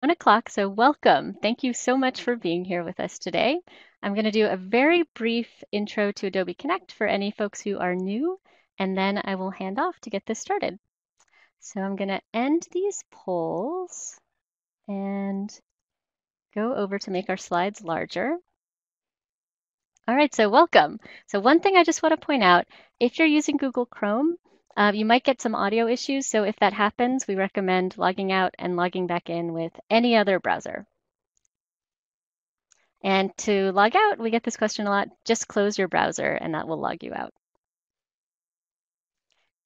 1 o'clock, so welcome. Thank you so much for being here with us today. I'm going to do a very brief intro to Adobe Connect for any folks who are new, and then I will hand off to get this started. So I'm going to end these polls and go over to make our slides larger. All right, so welcome. So one thing I just want to point out, if you're using Google Chrome, you might get some audio issues. So if that happens, we recommend logging out and logging back in with any other browser. And to log out, we get this question a lot, just close your browser and that will log you out.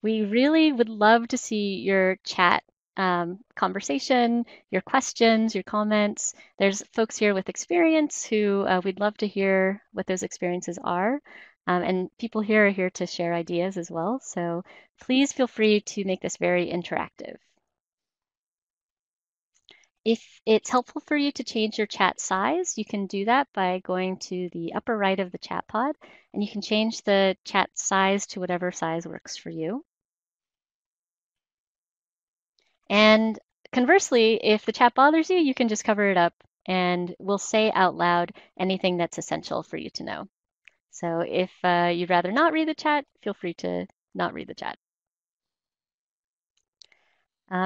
We really would love to see your chat conversation, your questions, your comments. There's folks here with experience who we'd love to hear what those experiences are. And people here are here to share ideas as well. So please feel free to make this very interactive. If it's helpful for you to change your chat size, you can do that by going to the upper right of the chat pod, and you can change the chat size to whatever size works for you. And conversely, if the chat bothers you, you can just cover it up and we'll say out loud anything that's essential for you to know. So if you'd rather not read the chat, feel free to not read the chat.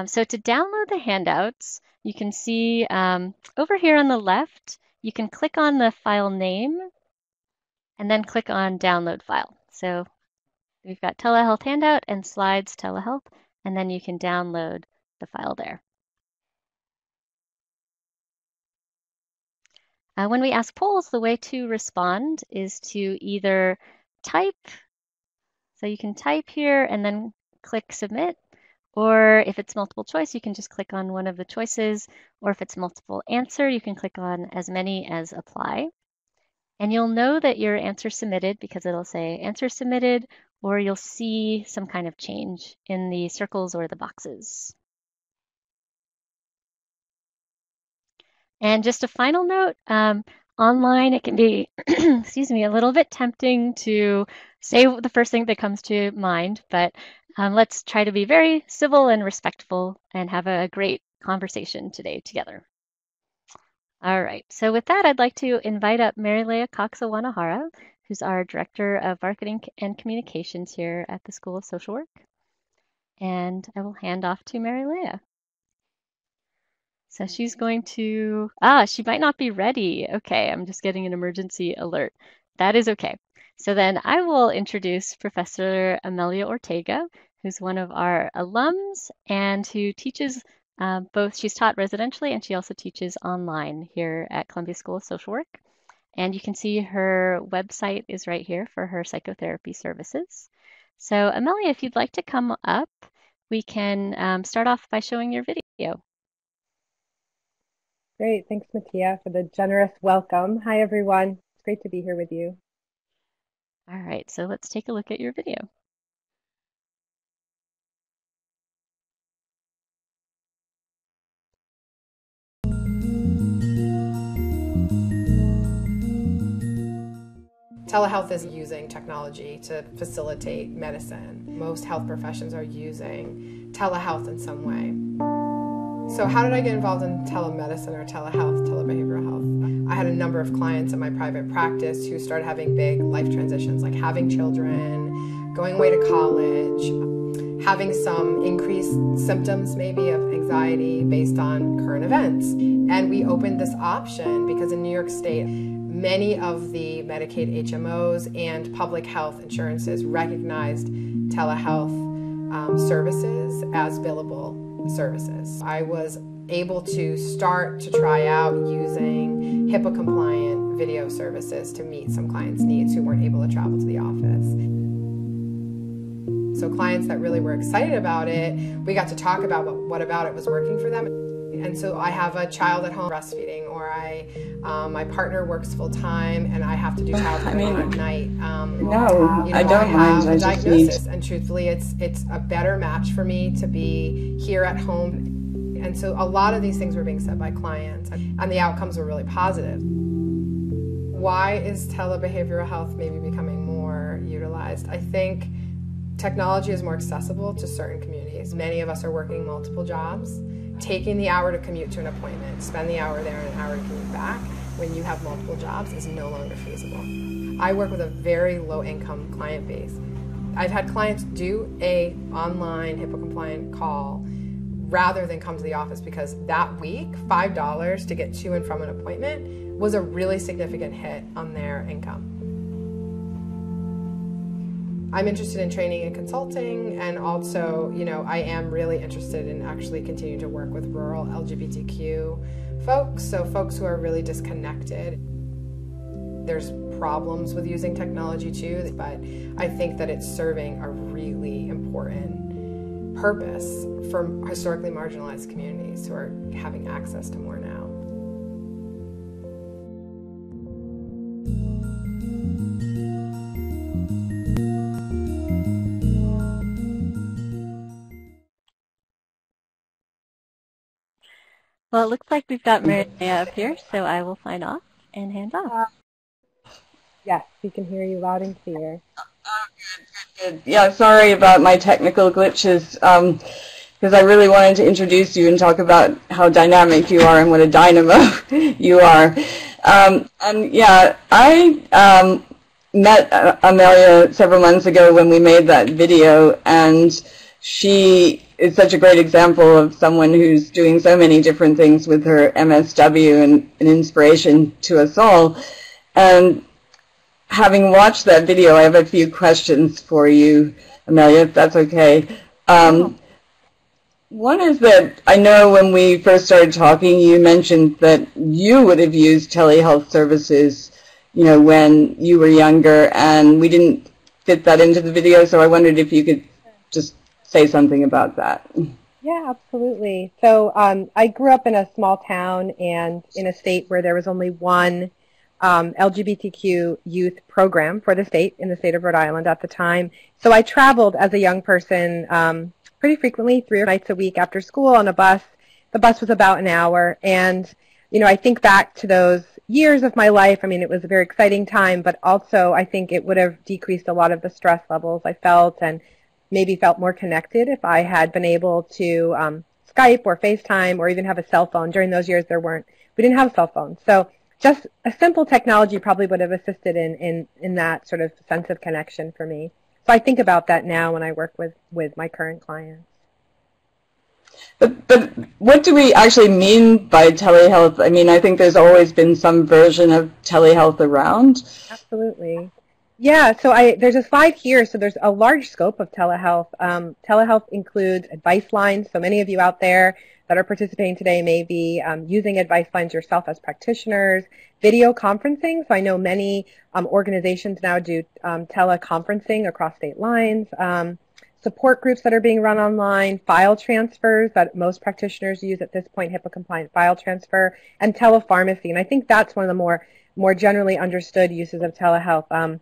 So to download the handouts, you can see over here on the left, you can click on the file name and then click on download file. So we've got telehealth handout and slides telehealth, and then you can download the file there. When we ask polls, the way to respond is to either type, so you can type here and then click submit, or if it's multiple choice, you can just click on one of the choices, or if it's multiple answer, you can click on as many as apply. And you'll know that your answer submitted because it'll say answer submitted, or you'll see some kind of change in the circles or the boxes. And just a final note, online, it can be, excuse me, a little bit tempting to say the first thing that comes to mind, but let's try to be very civil and respectful and have a great conversation today together. All right, so with that, I'd like to invite up Mary Leah Cox-Awanahara, who's our Director of Marketing and Communications here at the School of Social Work. And I will hand off to Mary Leah. So she's going to, she might not be ready. Okay, I'm just getting an emergency alert. That is okay. So then I will introduce Professor Amelia Ortega, who's one of our alums and who teaches both, she's taught residentially and she also teaches online here at Columbia School of Social Work. And you can see her website is right here for her psychotherapy services. So Amelia, if you'd like to come up, we can start off by showing your video. Great, thanks Mattia for the generous welcome. Hi everyone, it's great to be here with you. All right, so let's take a look at your video. Telehealth is using technology to facilitate medicine. Most health professions are using telehealth in some way. So how did I get involved in telemedicine or telehealth, telebehavioral health? I had a number of clients in my private practice who started having big life transitions, like having children, going away to college, having some increased symptoms maybe of anxiety based on current events. And we opened this option because in New York State, many of the Medicaid HMOs and public health insurances recognized telehealth services as billable services. I was able to start to try out using HIPAA compliant video services to meet some clients' needs who weren't able to travel to the office. So clients that really were excited about it, we got to talk about what about it was working for them. And so I have a child at home breastfeeding, or my partner works full time and I have to do child care at night. I don't mind. I have a diagnosis, and truthfully, it's a better match for me to be here at home. And so a lot of these things were being said by clients, and the outcomes were really positive. Why is telebehavioral health maybe becoming more utilized? I think technology is more accessible to certain communities. Many of us are working multiple jobs. taking the hour to commute to an appointment, spend the hour there and an hour to commute back when you have multiple jobs is no longer feasible. I work with a very low income client base. I've had clients do a online HIPAA compliant call rather than come to the office because that week, $5 to get to and from an appointment was a really significant hit on their income. I'm interested in training and consulting, and also, you know, I am really interested in actually continuing to work with rural LGBTQ folks, so folks who are really disconnected. There's problems with using technology too, but I think that it's serving a really important purpose for historically marginalized communities who are having access to more now. Well, it looks like we've got Mary Leah up here, so I will sign off and hand off. Yes, we can hear you loud and clear. Oh, good. Yeah, sorry about my technical glitches, because I really wanted to introduce you and talk about how dynamic you are and what a dynamo you are. And yeah, I met Amelia several months ago when we made that video, and she is such a great example of someone who's doing so many different things with her MSW and an inspiration to us all. And having watched that video, I have a few questions for you, Amelia, if that's okay. One is that I know when we first started talking, you mentioned that you would have used telehealth services, you know, when you were younger, and we didn't fit that into the video, so I wondered if you could just say something about that. Yeah, absolutely. So I grew up in a small town and in a state where there was only one LGBTQ youth program for the state, in the state of Rhode Island at the time. So I traveled as a young person pretty frequently, 3 nights a week after school on a bus. The bus was about an hour. And, you know, I think back to those years of my life. I mean, it was a very exciting time, but also I think it would have decreased a lot of the stress levels I felt, and maybe felt more connected if I had been able to Skype or FaceTime or even have a cell phone. During those years, we didn't have cell phones. So just a simple technology probably would have assisted in that sort of sense of connection for me. So I think about that now when I work with my current clients. But what do we actually mean by telehealth? I mean, I think there's always been some version of telehealth around. Absolutely. Yeah, so there's a slide here. So there's a large scope of telehealth. Telehealth includes advice lines. So many of you out there that are participating today may be using advice lines yourself as practitioners. Video conferencing. So I know many organizations now do teleconferencing across state lines. Support groups that are being run online. File transfers that most practitioners use at this point, HIPAA compliant file transfer. And telepharmacy. And I think that's one of the more generally understood uses of telehealth.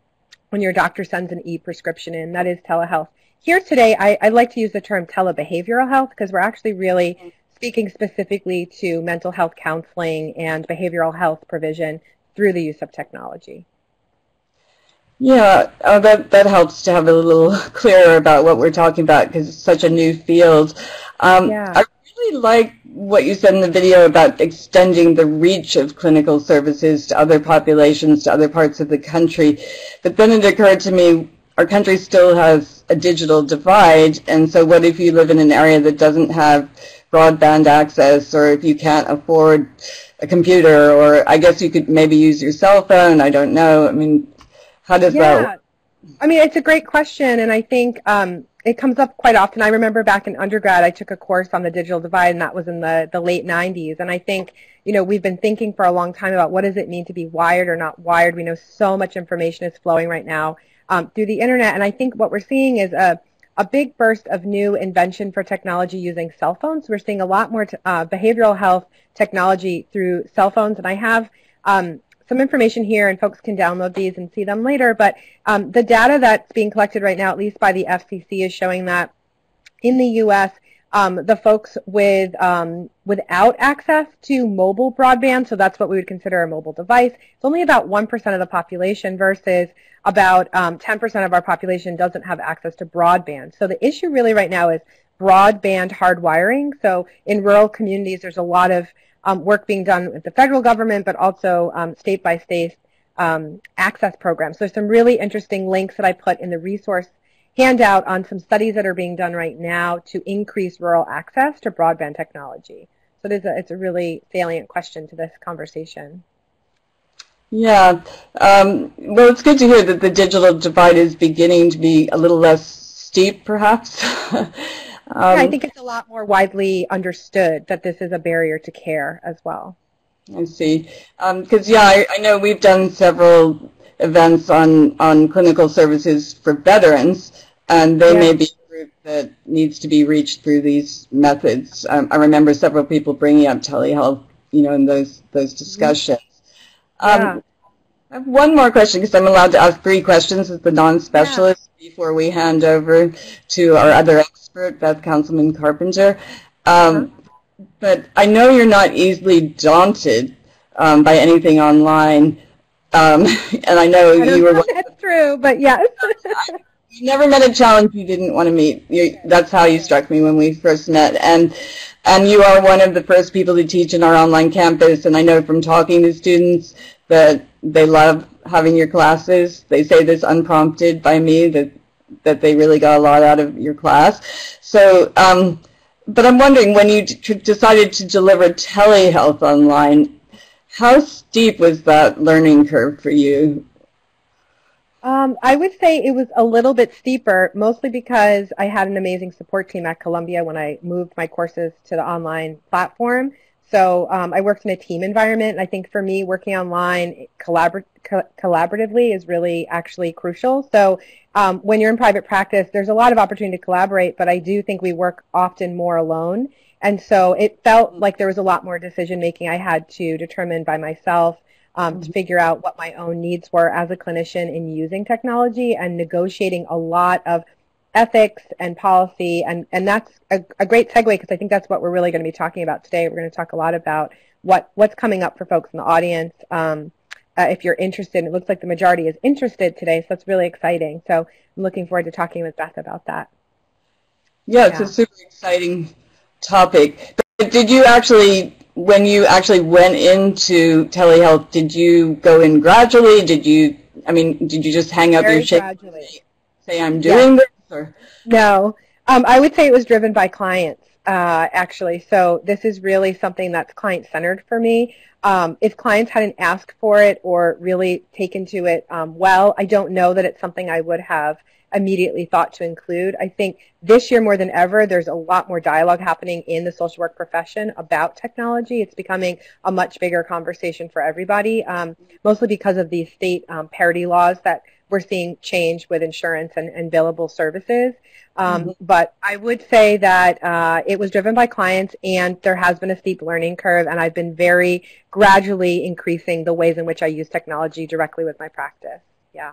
When your doctor sends an e-prescription in, that is telehealth. Here today, I like to use the term telebehavioral health because we're actually really speaking specifically to mental health counseling and behavioral health provision through the use of technology. Yeah, that helps to have a little clearer about what we're talking about because it's such a new field. Yeah. I really like what you said in the video about extending the reach of clinical services to other populations, to other parts of the country. But then it occurred to me, our country still has a digital divide, and so what if you live in an area that doesn't have broadband access, or if you can't afford a computer, or I guess you could maybe use your cell phone, I don't know. I mean, how does that work? I mean, it's a great question, and I think it comes up quite often. I remember back in undergrad, I took a course on the digital divide, and that was in the late 90s. And I think, you know, we've been thinking for a long time about what does it mean to be wired or not wired. We know so much information is flowing right now through the internet, and I think what we're seeing is a big burst of new invention for technology using cell phones. We're seeing a lot more behavioral health technology through cell phones, and I have some information here, and folks can download these and see them later, but the data that's being collected right now, at least by the FCC, is showing that in the U.S., the folks without access to mobile broadband, so that's what we would consider a mobile device, it's only about 1% of the population versus about 10% of our population doesn't have access to broadband. So the issue really right now is broadband hardwiring. So in rural communities, there's a lot of work being done with the federal government, but also state-by-state access programs. So there's some really interesting links that I put in the resource handout on some studies that are being done right now to increase rural access to broadband technology. So it's a really salient question to this conversation. Yeah. Well, it's good to hear that the digital divide is beginning to be a little less steep, perhaps. Yeah, I think it's a lot more widely understood that this is a barrier to care as well. I see. Because, yeah, I know we've done several events on clinical services for veterans, and they may be a group that needs to be reached through these methods. I remember several people bringing up telehealth, you know, in those discussions. I have one more question, because I'm allowed to ask three questions as the non-specialist before we hand over to our other expert, Beth Counselman-Carpenter. But I know you're not easily daunted by anything online, and I know you were. That's true, but yes. You never met a challenge you didn't want to meet. That's how you struck me when we first met, and you are one of the first people to teach in our online campus. And I know from talking to students that they love having your classes. They say this unprompted by me that they really got a lot out of your class. So, but I'm wondering, when you decided to deliver telehealth online, how steep was that learning curve for you? I would say it was a little bit steeper, mostly because I had an amazing support team at Columbia when I moved my courses to the online platform. So I worked in a team environment, and I think for me, working online collaboratively is really actually crucial. So when you're in private practice, there's a lot of opportunity to collaborate, but I do think we work often more alone. And so it felt like there was a lot more decision-making I had to determine by myself to figure out what my own needs were as a clinician in using technology and negotiating a lot of ethics and policy, and that's a great segue, because I think that's what we're really going to be talking about today. We're going to talk a lot about what's coming up for folks in the audience. If you're interested, it looks like the majority is interested today, so that's really exciting. So I'm looking forward to talking with Beth about that. Yeah, it's a super exciting topic. But did you actually, when you actually went into telehealth, did you go in gradually? Did you just hang up your shit and say, I'm doing this? Or? No. I would say it was driven by clients, actually. So this is really something that's client-centered for me. If clients hadn't asked for it or really taken to it well, I don't know that it's something I would have immediately thought to include. I think this year more than ever, there's a lot more dialogue happening in the social work profession about technology. It's becoming a much bigger conversation for everybody, mostly because of these state parity laws that we're seeing change with insurance and billable services. But I would say that it was driven by clients, and there has been a steep learning curve, and I've been very gradually increasing the ways in which I use technology directly with my practice. Yeah.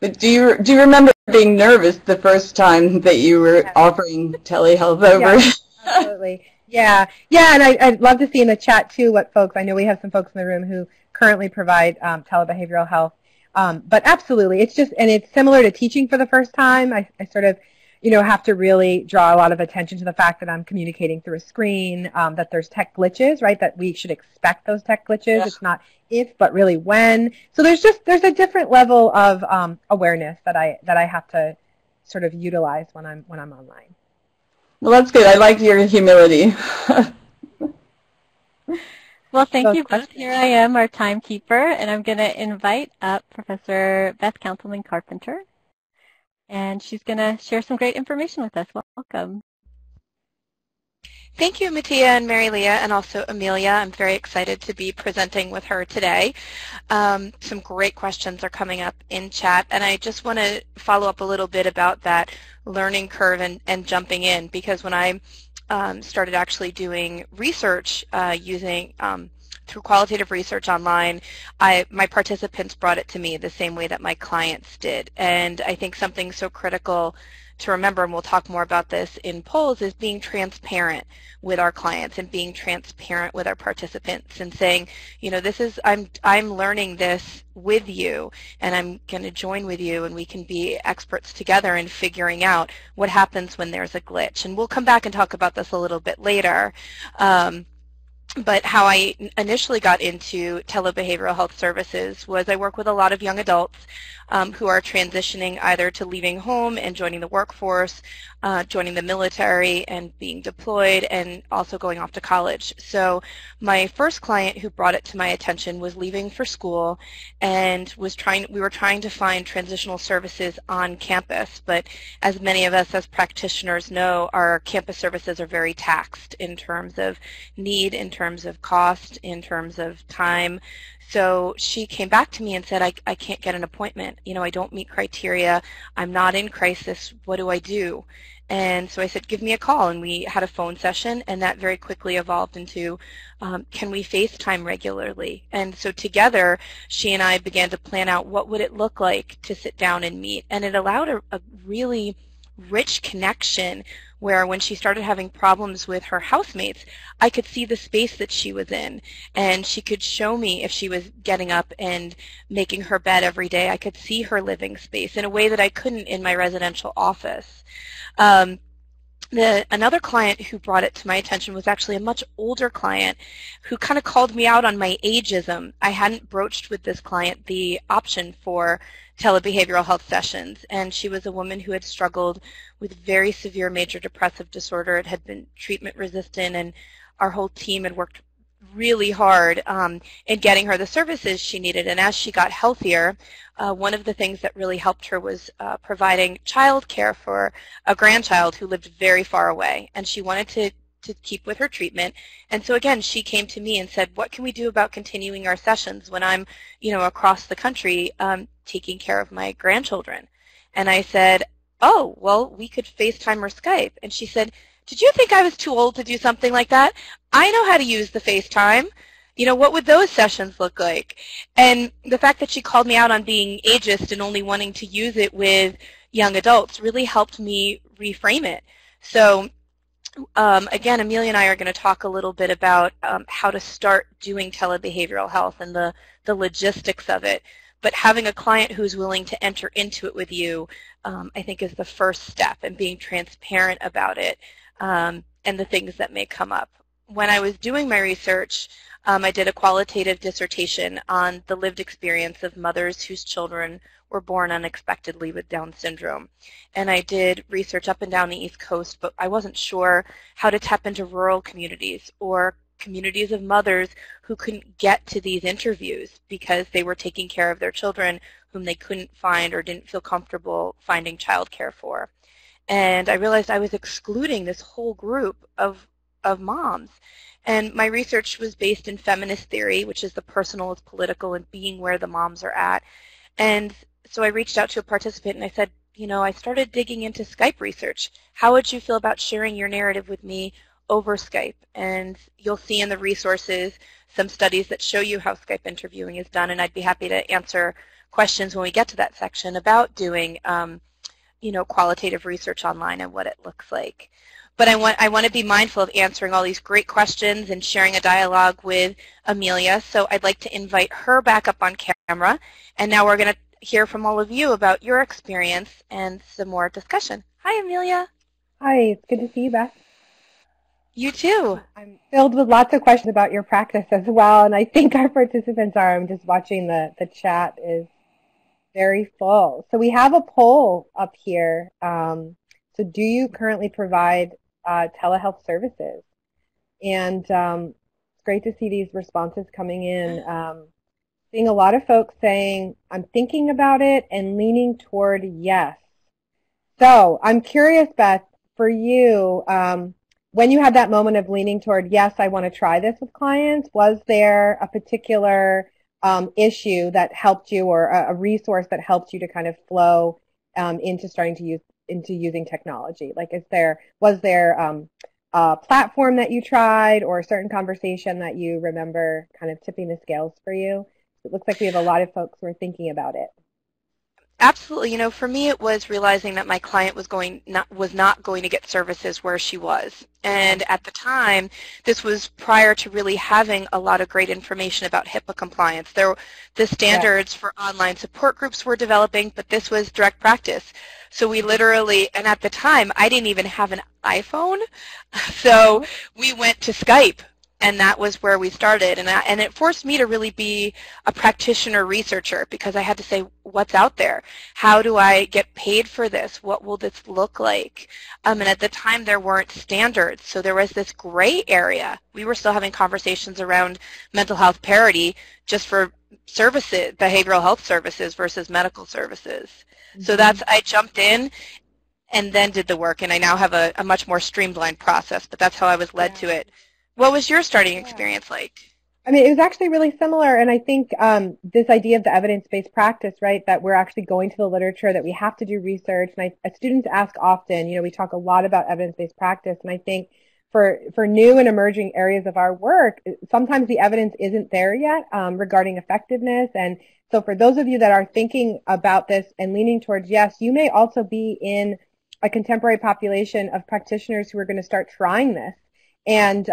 But do you remember being nervous the first time that you were offering telehealth over? Yeah, absolutely. Yeah, and I'd love to see in the chat, too, what folks, I know we have some folks in the room who currently provide telebehavioral health. But absolutely, it's just, and it's similar to teaching for the first time. I sort of, have to really draw a lot of attention to the fact that I'm communicating through a screen, that there's tech glitches, right, that we should expect those tech glitches. Yeah. It's not if, but really when. So there's a different level of awareness that I have to sort of utilize when I'm online. Well, that's good. I like your humility. Well, thank you both. Here I am, our timekeeper, and I'm going to invite up Professor Beth Counselman-Carpenter, and she's going to share some great information with us. Welcome. Thank you, Mattia and Mary Leah, and also Amelia. I'm very excited to be presenting with her today. Some great questions are coming up in chat, and I just want to follow up a little bit about that learning curve and jumping in, because when I started actually doing research using through qualitative research online, my participants brought it to me the same way that my clients did. And I think something so critical to remember, and we'll talk more about this in polls, is being transparent with our clients and being transparent with our participants and saying, you know, this is, I'm learning this with you, and I'm going to join with you, and we can be experts together in figuring out what happens when there's a glitch. And we'll come back and talk about this a little bit later. But how I initially got into telebehavioral health services was I work with a lot of young adults who are transitioning either to leaving home and joining the workforce, joining the military and being deployed, and also going off to college. So my first client who brought it to my attention was leaving for school and was trying, we were trying to find transitional services on campus, but as many of us as practitioners know, our campus services are very taxed in terms of need, in terms of cost, in terms of time. So she came back to me and said, I can't get an appointment. You know, I don't meet criteria. I'm not in crisis. What do I do? And so I said, give me a call. And we had a phone session, and that very quickly evolved into, can we FaceTime regularly? And so together, she and I began to plan out what would it look like to sit down and meet. And it allowed a really rich connection where when she started having problems with her housemates, I could see the space that she was in, and she could show me if she was getting up and making her bed every day. I could see her living space in a way that I couldn't in my residential office. Another client who brought it to my attention was actually a much older client who kind of called me out on my ageism. I hadn't broached with this client the option for telebehavioral health sessions, and she was a woman who had struggled with very severe major depressive disorder. It had been treatment resistant, and our whole team had worked really hard in getting her the services she needed. And as she got healthier, one of the things that really helped her was providing child care for a grandchild who lived very far away, and she wanted to keep with her treatment. And so again, she came to me and said, what can we do about continuing our sessions when I'm, you know, across the country taking care of my grandchildren? And I said, oh, well, we could FaceTime or Skype. And she said, did you think I was too old to do something like that? I know how to use the FaceTime. You know, what would those sessions look like? And the fact that she called me out on being ageist and only wanting to use it with young adults really helped me reframe it. So again, Amelia and I are going to talk a little bit about how to start doing telebehavioral health and the logistics of it. But having a client who's willing to enter into it with you, I think, is the first step, and being transparent about it and the things that may come up. When I was doing my research, I did a qualitative dissertation on the lived experience of mothers whose children were born unexpectedly with Down syndrome. And I did research up and down the East Coast, but I wasn't sure how to tap into rural communities or communities of mothers who couldn't get to these interviews because they were taking care of their children whom they couldn't find or didn't feel comfortable finding childcare for. And I realized I was excluding this whole group of moms. And my research was based in feminist theory, which is the personal is political and being where the moms are at. And so I reached out to a participant and I said, you know, I started digging into Skype research. How would you feel about sharing your narrative with me over Skype? And you'll see in the resources some studies that show you how Skype interviewing is done, and I'd be happy to answer questions when we get to that section about doing, you know, qualitative research online and what it looks like. But I want to be mindful of answering all these great questions and sharing a dialogue with Amelia, so I'd like to invite her back up on camera. And now we're going to hear from all of you about your experience and some more discussion. Hi, Amelia. Hi, it's good to see you, Beth. You too. I'm filled with lots of questions about your practice as well, and I think our participants are. I'm just watching the chat is very full. So we have a poll up here. So do you currently provide telehealth services? And it's great to see these responses coming in. Seeing a lot of folks saying, I'm thinking about it and leaning toward yes. So I'm curious, Beth, for you, when you had that moment of leaning toward, yes, I want to try this with clients, was there a particular issue that helped you, or a resource that helped you to kind of flow into starting to use using technology? Like, was there a platform that you tried or a certain conversation that you remember kind of tipping the scales for you? It looks like we have a lot of folks who are thinking about it. Absolutely. You know, for me, it was realizing that my client was not going to get services where she was. And at the time, this was prior to really having a lot of great information about HIPAA compliance. The standards for online support groups were developing, but this was direct practice. So we literally, and at the time, I didn't even have an iPhone, so we went to Skype. And that was where we started, and it forced me to really be a practitioner researcher, because I had to say, what's out there? How do I get paid for this? What will this look like? And at the time, there weren't standards, so there was this gray area. We were still having conversations around mental health parity just for services, behavioral health services versus medical services. Mm-hmm. So I jumped in and then did the work, and I now have a much more streamlined process, but that's how I was led to it. What was your starting experience like? I mean, it was actually really similar, and I think this idea of the evidence-based practice, right, that we're actually going to the literature, that we have to do research, and students ask often, you know, we talk a lot about evidence-based practice, and I think for new and emerging areas of our work, sometimes the evidence isn't there yet regarding effectiveness, and so for those of you that are thinking about this and leaning towards yes, you may also be in a contemporary population of practitioners who are going to start trying this. And,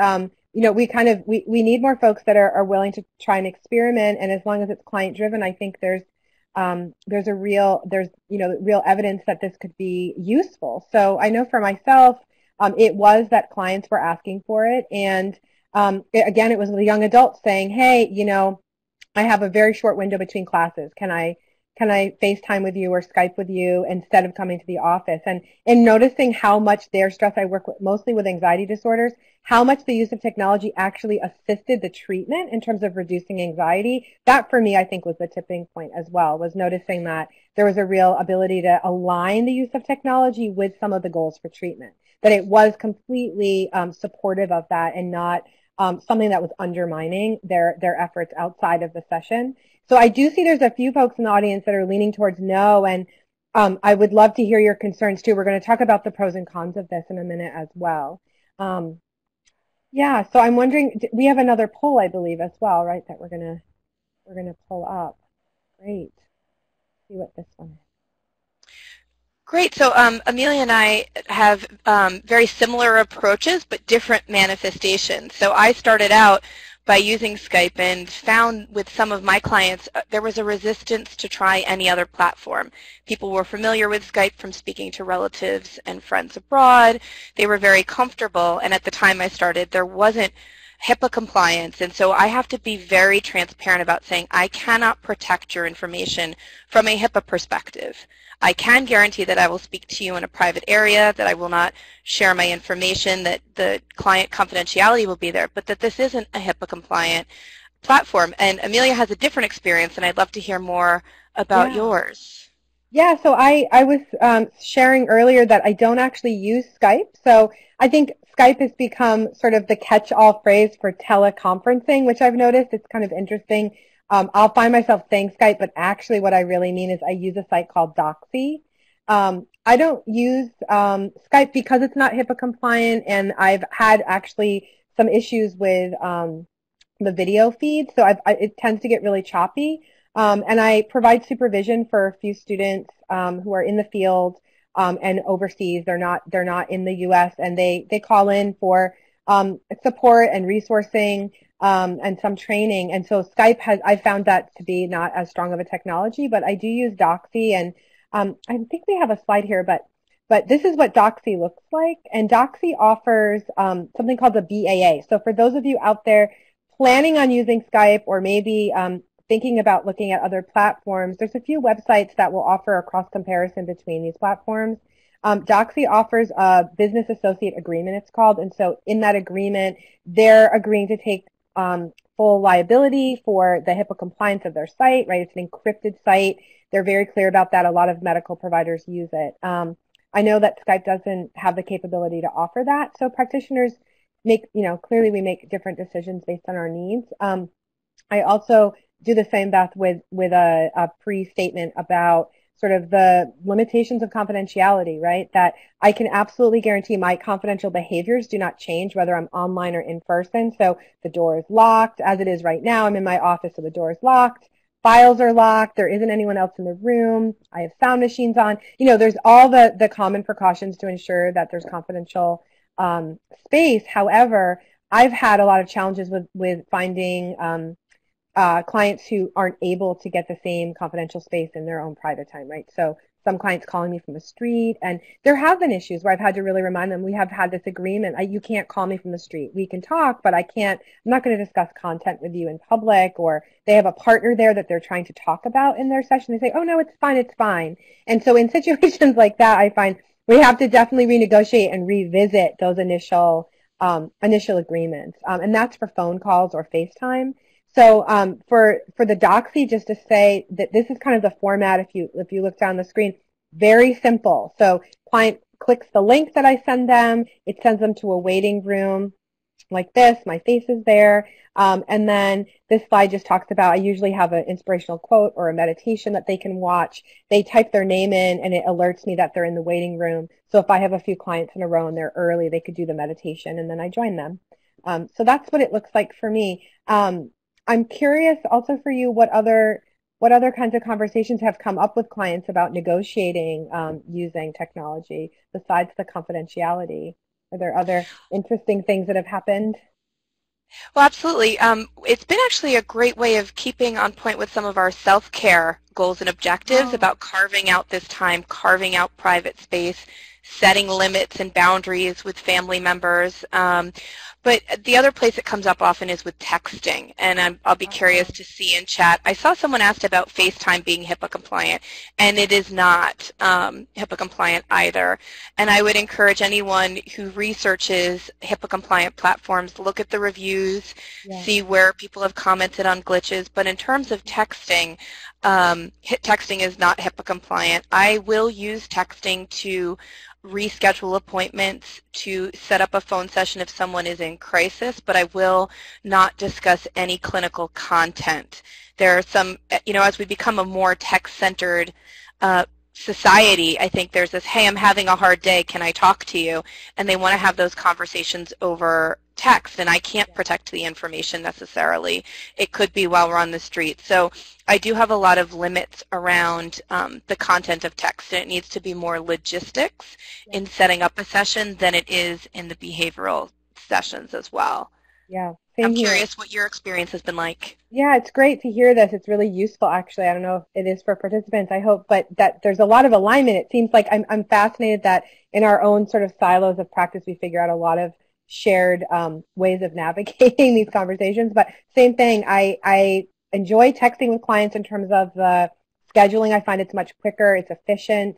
you know, we need more folks that are willing to try and experiment. And as long as it's client driven, I think there's real evidence that this could be useful. So I know for myself, it was that clients were asking for it. And, again, it was the young adults saying, hey, you know, I have a very short window between classes. Can I FaceTime with you or Skype with you instead of coming to the office? And noticing how much their stress, I work with, mostly with anxiety disorders, how much the use of technology actually assisted the treatment in terms of reducing anxiety. That, for me, I think was the tipping point as well, was noticing that there was a real ability to align the use of technology with some of the goals for treatment, that it was completely supportive of that and not something that was undermining their efforts outside of the session. So I do see there's a few folks in the audience that are leaning towards no, and I would love to hear your concerns too. We're going to talk about the pros and cons of this in a minute as well. Yeah, so I'm wondering, we have another poll, I believe, as well, right? That we're gonna pull up. Great. Let's see what this one is. Great. So Amelia and I have very similar approaches, but different manifestations. So I started out by using Skype and found with some of my clients there was a resistance to try any other platform. People were familiar with Skype from speaking to relatives and friends abroad. They were very comfortable, and at the time I started, there wasn't HIPAA compliance, and so I have to be very transparent about saying I cannot protect your information from a HIPAA perspective. I can guarantee that I will speak to you in a private area, that I will not share my information, that the client confidentiality will be there, but that this isn't a HIPAA compliant platform. And Amelia has a different experience, and I'd love to hear more about yours. Yeah, so I was sharing earlier that I don't actually use Skype, so I think Skype has become sort of the catch-all phrase for teleconferencing, which I've noticed. It's kind of interesting. I'll find myself saying Skype, but actually what I really mean is I use a site called Doxy. I don't use Skype because it's not HIPAA compliant, and I've had actually some issues with the video feed, so it tends to get really choppy. And I provide supervision for a few students who are in the field and overseas. They're not in the U.S., and they call in for support and resourcing and some training. And so Skype I found that to be not as strong of a technology, but I do use Doxy, and I think we have a slide here, but this is what Doxy looks like. And Doxy offers something called the BAA. So for those of you out there planning on using Skype or maybe thinking about looking at other platforms, there's a few websites that will offer a cross-comparison between these platforms. Doxy offers a business associate agreement, it's called, and so in that agreement, they're agreeing to take full liability for the HIPAA compliance of their site, right? It's an encrypted site. They're very clear about that. A lot of medical providers use it. I know that Skype doesn't have the capability to offer that, so practitioners make, you know, clearly we make different decisions based on our needs. I also do the same, Beth, with a pre-statement about sort of the limitations of confidentiality, right? That I can absolutely guarantee my confidential behaviors do not change whether I'm online or in person. So the door is locked, as it is right now. I'm in my office, so the door is locked. files are locked, there isn't anyone else in the room, I have sound machines on. You know, there's all the common precautions to ensure that there's confidential space. However, I've had a lot of challenges with finding clients who aren't able to get the same confidential space in their own private time, right? So some clients calling me from the street, and there have been issues where I've had to really remind them, we have had this agreement, you can't call me from the street. We can talk, but I'm not going to discuss content with you in public. Or they have a partner there that they're trying to talk about in their session. They say, oh, no, it's fine, it's fine. And so in situations like that, I find we have to definitely renegotiate and revisit those initial agreements. And that's for phone calls or FaceTime. So for the Doxy, just to say that this is kind of the format, if you look down the screen, very simple. So client clicks the link that I send them. It sends them to a waiting room like this. My face is there. And then this slide just talks about, I usually have an inspirational quote or a meditation that they can watch. They type their name in, and it alerts me that they're in the waiting room. So if I have a few clients in a row and they're early, they could do the meditation, and then I join them. So that's what it looks like for me. I'm curious also for you what other kinds of conversations have come up with clients about negotiating using technology besides the confidentiality. Are there other interesting things that have happened? Well, absolutely. It's been actually a great way of keeping on point with some of our self-care goals and objectives about carving out this time, carving out private space, setting limits and boundaries with family members. But the other place it comes up often is with texting, and I'll be curious to see in chat. I saw someone asked about FaceTime being HIPAA compliant, and it is not HIPAA compliant either. And I would encourage anyone who researches HIPAA compliant platforms, look at the reviews, see where people have commented on glitches. But in terms of texting, texting is not HIPAA compliant. I will use texting to reschedule appointments, to set up a phone session if someone is in crisis, but I will not discuss any clinical content. There are some, you know, as we become a more tech-centered society, I think there's this, hey, I'm having a hard day, can I talk to you? And they want to have those conversations over text, and I can't protect the information necessarily. It could be while we're on the street. So I do have a lot of limits around the content of text, and it needs to be more logistics in setting up a session than it is in the behavioral sessions as well. Yeah. I'm curious what your experience has been like. Yeah, it's great to hear this. It's really useful, actually. I don't know if it is for participants, I hope, but that there's a lot of alignment. It seems like I'm fascinated that in our own sort of silos of practice, we figure out a lot of shared ways of navigating these conversations. But same thing, I enjoy texting with clients in terms of the scheduling. I find it's much quicker, it's efficient.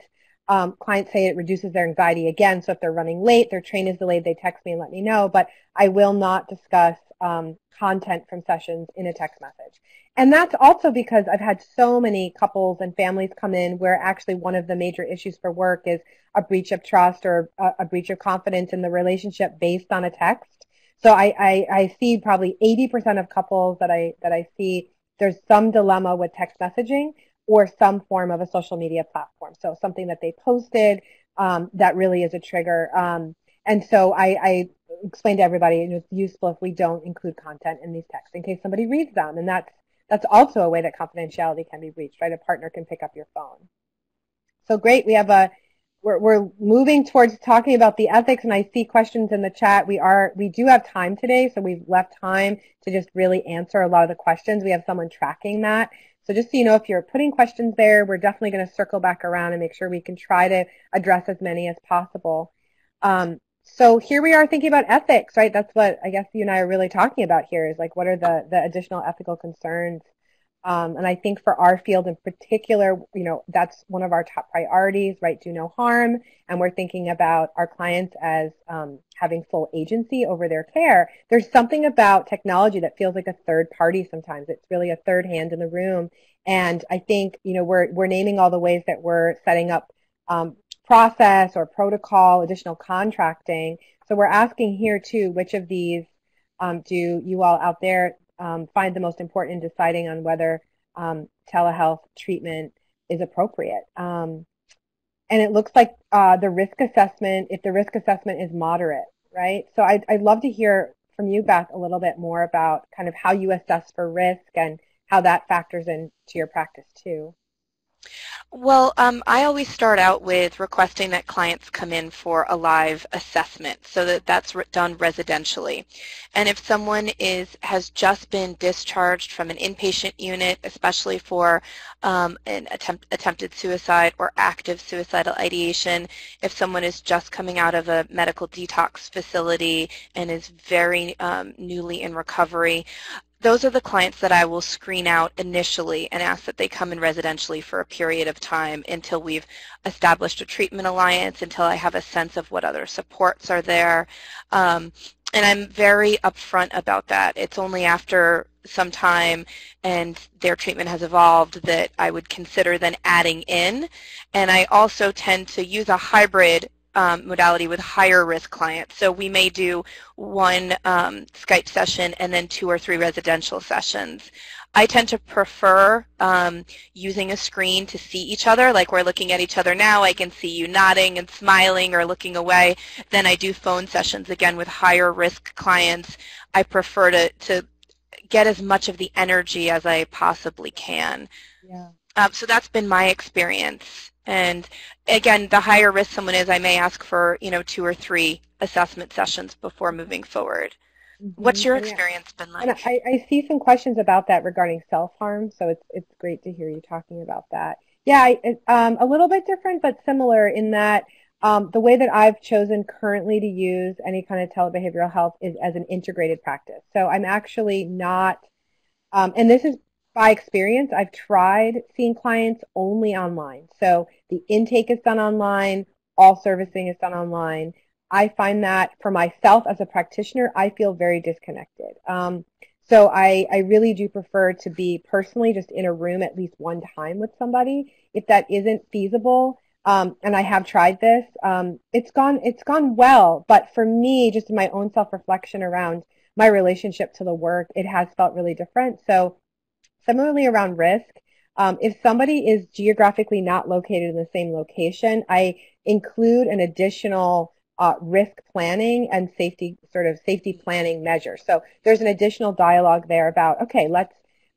Clients say it reduces their anxiety again, so if they're running late, their train is delayed, they text me and let me know, but I will not discuss content from sessions in a text message. And that's also because I've had so many couples and families come in where actually one of the major issues for work is a breach of trust or a breach of confidence in the relationship based on a text. So I see probably 80% of couples that I see, there's some dilemma with text messaging or some form of a social media platform. So something that they posted that really is a trigger. And so I explain to everybody it's useful if we don't include content in these texts in case somebody reads them. And that's also a way that confidentiality can be breached, right? A partner can pick up your phone. So great. We're moving towards talking about the ethics, and I see questions in the chat. We do have time today, so we've left time to just really answer a lot of the questions. We have someone tracking that. So just so you know, if you're putting questions there, we're definitely going to circle back around and make sure we can try to address as many as possible. So here we are thinking about ethics, right? That's what I guess you and I are really talking about here is like what are the additional ethical concerns? And I think for our field in particular, you know, that's one of our top priorities, right? Do no harm. And we're thinking about our clients as having full agency over their care. There's something about technology that feels like a third party sometimes. It's really a third hand in the room. And I think, you know, we're naming all the ways that we're setting up process or protocol, additional contracting. So we're asking here, too, which of these do you all out there find the most important in deciding on whether telehealth treatment is appropriate. And it looks like the risk assessment, if the risk assessment is moderate, right? So I'd love to hear from you, Beth, a little bit more about kind of how you assess for risk and how that factors into your practice too. Well, I always start out with requesting that clients come in for a live assessment, so that's done residentially. And if someone has just been discharged from an inpatient unit, especially for an attempted suicide or active suicidal ideation, if someone is just coming out of a medical detox facility and is very newly in recovery, those are the clients that I will screen out initially and ask that they come in residentially for a period of time until we've established a treatment alliance, until I have a sense of what other supports are there. And I'm very upfront about that. It's only after some time and their treatment has evolved that I would consider then adding in. And I also tend to use a hybrid modality with higher risk clients. So we may do one Skype session and then 2 or 3 residential sessions. I tend to prefer using a screen to see each other, like we're looking at each other now. I can see you nodding and smiling or looking away. Then I do phone sessions again with higher risk clients. I prefer to get as much of the energy as I possibly can. Yeah. So that's been my experience. And again, the higher risk someone is, I may ask for 2 or 3 assessment sessions before moving forward. What's your experience been like? And I see some questions about that regarding self-harm, so it's great to hear you talking about that. Yeah, a little bit different but similar in that the way that I've chosen currently to use any kind of telebehavioral health is as an integrated practice. So I'm actually not, and this is by experience, I've tried seeing clients only online. So the intake is done online, all servicing is done online. I find that for myself as a practitioner, I feel very disconnected. So I really do prefer to be personally just in a room at least one time with somebody. If that isn't feasible, and I have tried this, it's gone well. But for me, just in my own self-reflection around my relationship to the work, it has felt really different. So similarly around risk, if somebody is geographically not located in the same location, I include an additional risk planning and safety planning measure. So there's an additional dialogue there about, okay,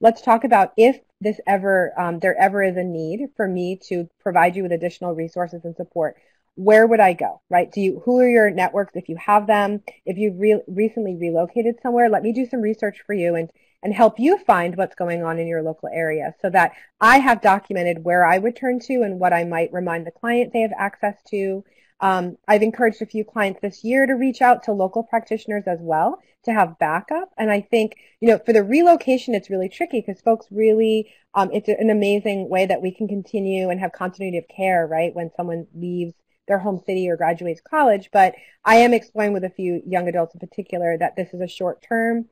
let's talk about if this ever there ever is a need for me to provide you with additional resources and support, where would I go, right? Who are your networks if you have them? If you've recently relocated somewhere, let me do some research for you and help you find what's going on in your local area so that I have documented where I would turn to and what I might remind the client they have access to. I've encouraged a few clients this year to reach out to local practitioners as well to have backup. And I think, for the relocation, it's really tricky because folks really, it's an amazing way that we can continue and have continuity of care, right, when someone leaves their home city or graduates college. But I am exploring with a few young adults in particular that this is a short-term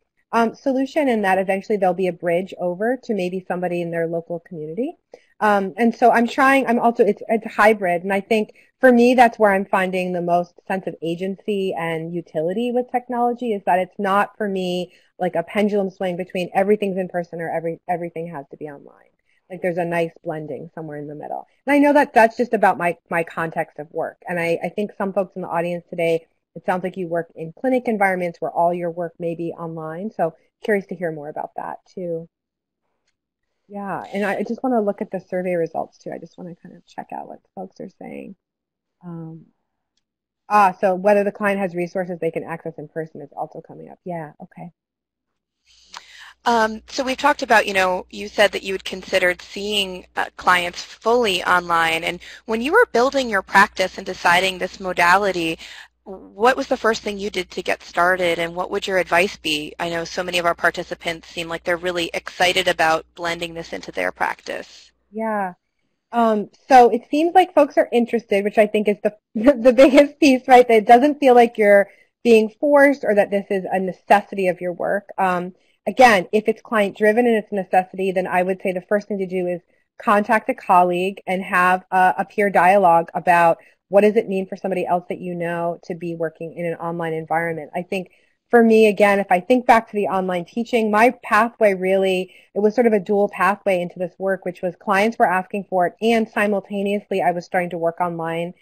solution and that eventually there'll be a bridge over to maybe somebody in their local community. And so it's hybrid. And I think for me, that's where I'm finding the most sense of agency and utility with technology is that it's not for me like a pendulum swing between everything's in person or everything has to be online. Like there's a nice blending somewhere in the middle. And I know that that's just about my context of work. And I think some folks in the audience today, it sounds like you work in clinic environments where all your work may be online. So curious to hear more about that too. Yeah, and I just want to look at the survey results too. I just want to kind of check out what folks are saying. So whether the client has resources they can access in person is also coming up. Yeah, okay. So we've talked about, you said that you had considered seeing clients fully online. And when you were building your practice and deciding this modality, what was the first thing you did to get started, and what would your advice be? I know so many of our participants seem like they're really excited about blending this into their practice. Yeah. So it seems like folks are interested, which I think is the biggest piece, right? That it doesn't feel like you're being forced or that this is a necessity of your work. Again, if it's client-driven and it's a necessity, then I would say the first thing to do is contact a colleague and have a peer dialogue about what does it mean for somebody else that you know to be working in an online environment. I think for me, again, if I think back to the online teaching, my pathway really, it was sort of a dual pathway into this work, which was clients were asking for it and simultaneously I was starting to work online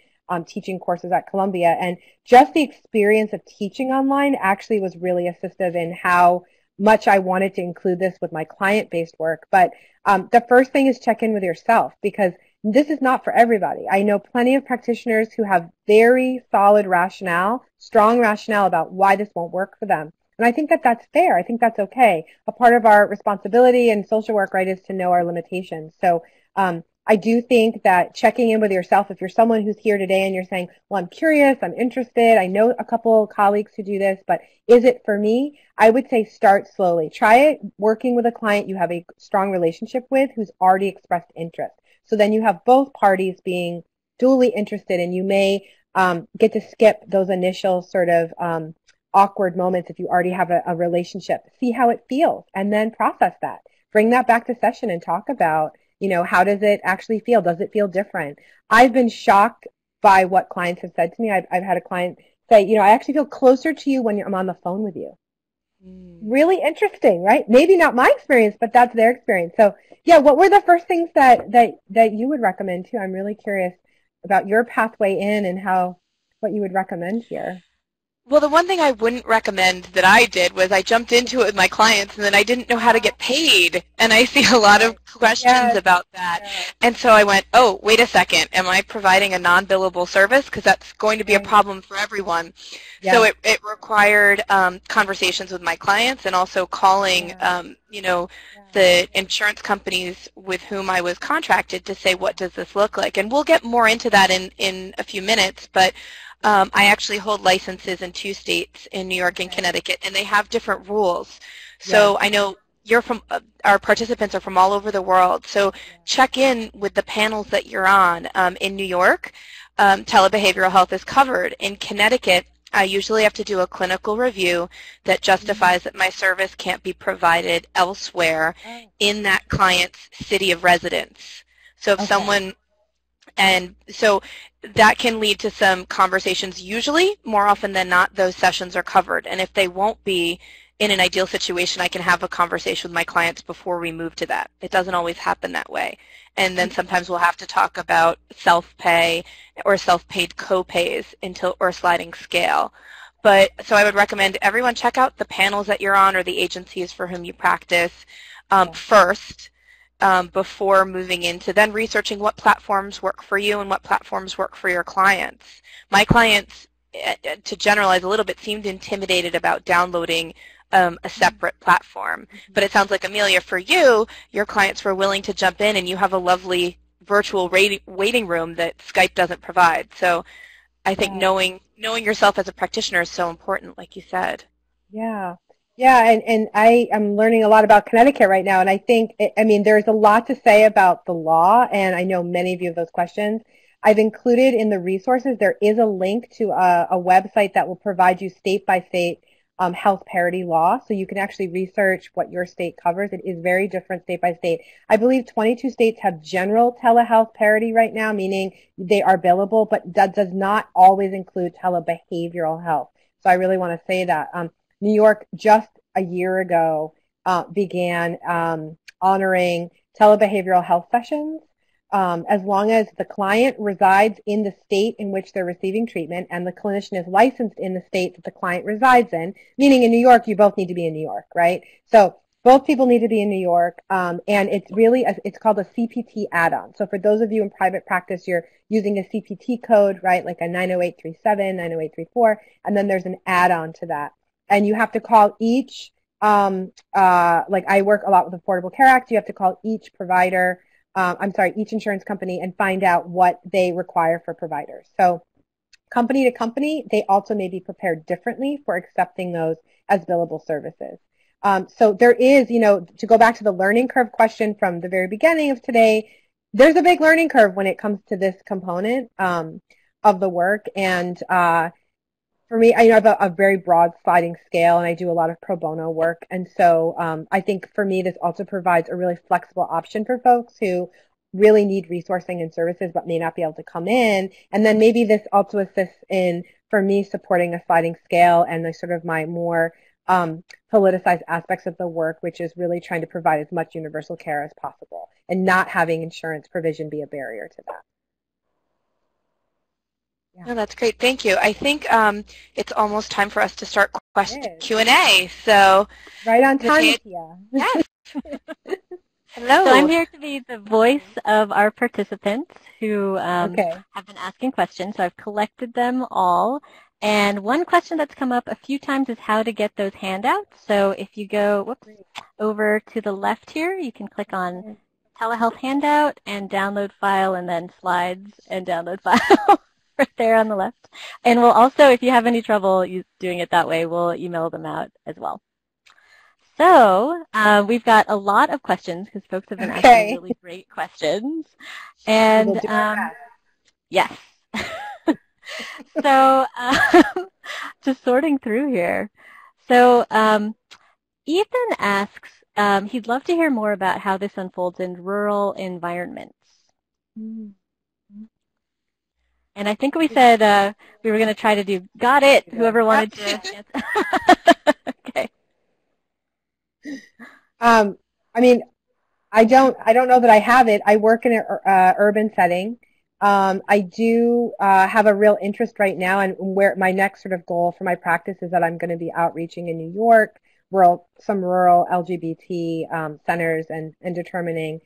teaching courses at Columbia. And just the experience of teaching online actually was really assistive in how much I wanted to include this with my client-based work. But the first thing is check in with yourself, because this is not for everybody. I know plenty of practitioners who have very solid rationale, strong rationale about why this won't work for them. And I think that that's fair. I think that's okay. A part of our responsibility in social work, right, is to know our limitations. So I do think that checking in with yourself, if you're someone who's here today and you're saying, well, I'm curious, I'm interested, I know a couple of colleagues who do this, but is it for me? I would say start slowly. Try it working with a client you have a strong relationship with who's already expressed interest. So then you have both parties being duly interested, and you may get to skip those initial sort of awkward moments if you already have a relationship. See how it feels and then process that. Bring that back to session and talk about, you know, how does it actually feel? Does it feel different? I've been shocked by what clients have said to me. I've had a client say, you know, I actually feel closer to you when I'm on the phone with you. Mm. Really interesting, right? Maybe not my experience, but that's their experience. So, yeah, what were the first things that you would recommend, too? I'm really curious about your pathway in and what you would recommend here. Well, the one thing I wouldn't recommend that I did was I jumped into it with my clients, and then I didn't know how to get paid. And I see a lot of questions about that. Yes. And so I went, oh, wait a second. Am I providing a non-billable service? Because that's going to be a problem for everyone. Yes. So it required conversations with my clients, and also calling, you know, the insurance companies with whom I was contracted to say, what does this look like? And we'll get more into that in a few minutes, but I actually hold licenses in 2 states, in New York and Connecticut, and they have different rules. So I know you're from, our participants are from all over the world, so check in with the panels that you're on. In New York, telebehavioral health is covered. In Connecticut, I usually have to do a clinical review that justifies that my service can't be provided elsewhere in that client's city of residence. So if someone... And so that can lead to some conversations. Usually, more often than not, those sessions are covered. And if they won't be, in an ideal situation, I can have a conversation with my clients before we move to that. It doesn't always happen that way. And then sometimes we'll have to talk about self-pay or self-paid co-pays or sliding scale. But so I would recommend everyone check out the panels that you're on or the agencies for whom you practice first. Before moving into then researching what platforms work for you and what platforms work for your clients. My clients, to generalize a little bit, seemed intimidated about downloading a separate platform. But it sounds like, Amelia, for you, your clients were willing to jump in, and you have a lovely virtual waiting room that Skype doesn't provide. So I think knowing yourself as a practitioner is so important, like you said. Yeah. Yeah, and I am learning a lot about Connecticut right now, and I think, I mean, there's a lot to say about the law, and I know many of you have those questions. I've included in the resources, there is a link to a website that will provide you state-by-state health parity law, so you can actually research what your state covers. It is very different state-by-state. I believe 22 states have general telehealth parity right now, meaning they are billable, but that does not always include telebehavioral health. So I really want to say that. New York just a year ago began honoring telebehavioral health sessions as long as the client resides in the state in which they're receiving treatment and the clinician is licensed in the state that the client resides in, meaning in New York, you both need to be in New York, right? So both people need to be in New York, and it's really, it's called a CPT add-on. So for those of you in private practice, you're using a CPT code, right, like a 90837, 90834, and then there's an add-on to that. And you have to call each, like I work a lot with the Affordable Care Act, you have to call each provider, each insurance company and find out what they require for providers. So company to company, they also may be prepared differently for accepting those as billable services. So there is, you know, to go back to the learning curve question from the very beginning of today, there's a big learning curve when it comes to this component of the work. And for me, I have a very broad sliding scale, and I do a lot of pro bono work. And so I think for me, this also provides a really flexible option for folks who really need resourcing and services but may not be able to come in. And then maybe this also assists in, for me, supporting a sliding scale and the sort of my more politicized aspects of the work, which is really trying to provide as much universal care as possible and not having insurance provision be a barrier to that. Yeah. No, that's great. Thank you. I think it's almost time for us to start Q&A. So right on time, Tia. Yes. Hello. So I'm here to be the voice of our participants who have been asking questions. So I've collected them all. And one question that's come up a few times is how to get those handouts. So if you go over to the left here, you can click on telehealth handout and download file and then slides and download file. Right there on the left. And we'll also, if you have any trouble doing it that way, we'll email them out as well. So we've got a lot of questions because folks have been asking really great questions. And yes. So just sorting through here. So Ethan asks, he'd love to hear more about how this unfolds in rural environments. And I think we said we were going to try to do, got it, whoever wanted to. Okay. I mean, I don't know that I have it. I work in an urban setting. I do have a real interest right now, and where my next sort of goal for my practice is that I'm going to be outreaching in New York, some rural LGBT centers, and determining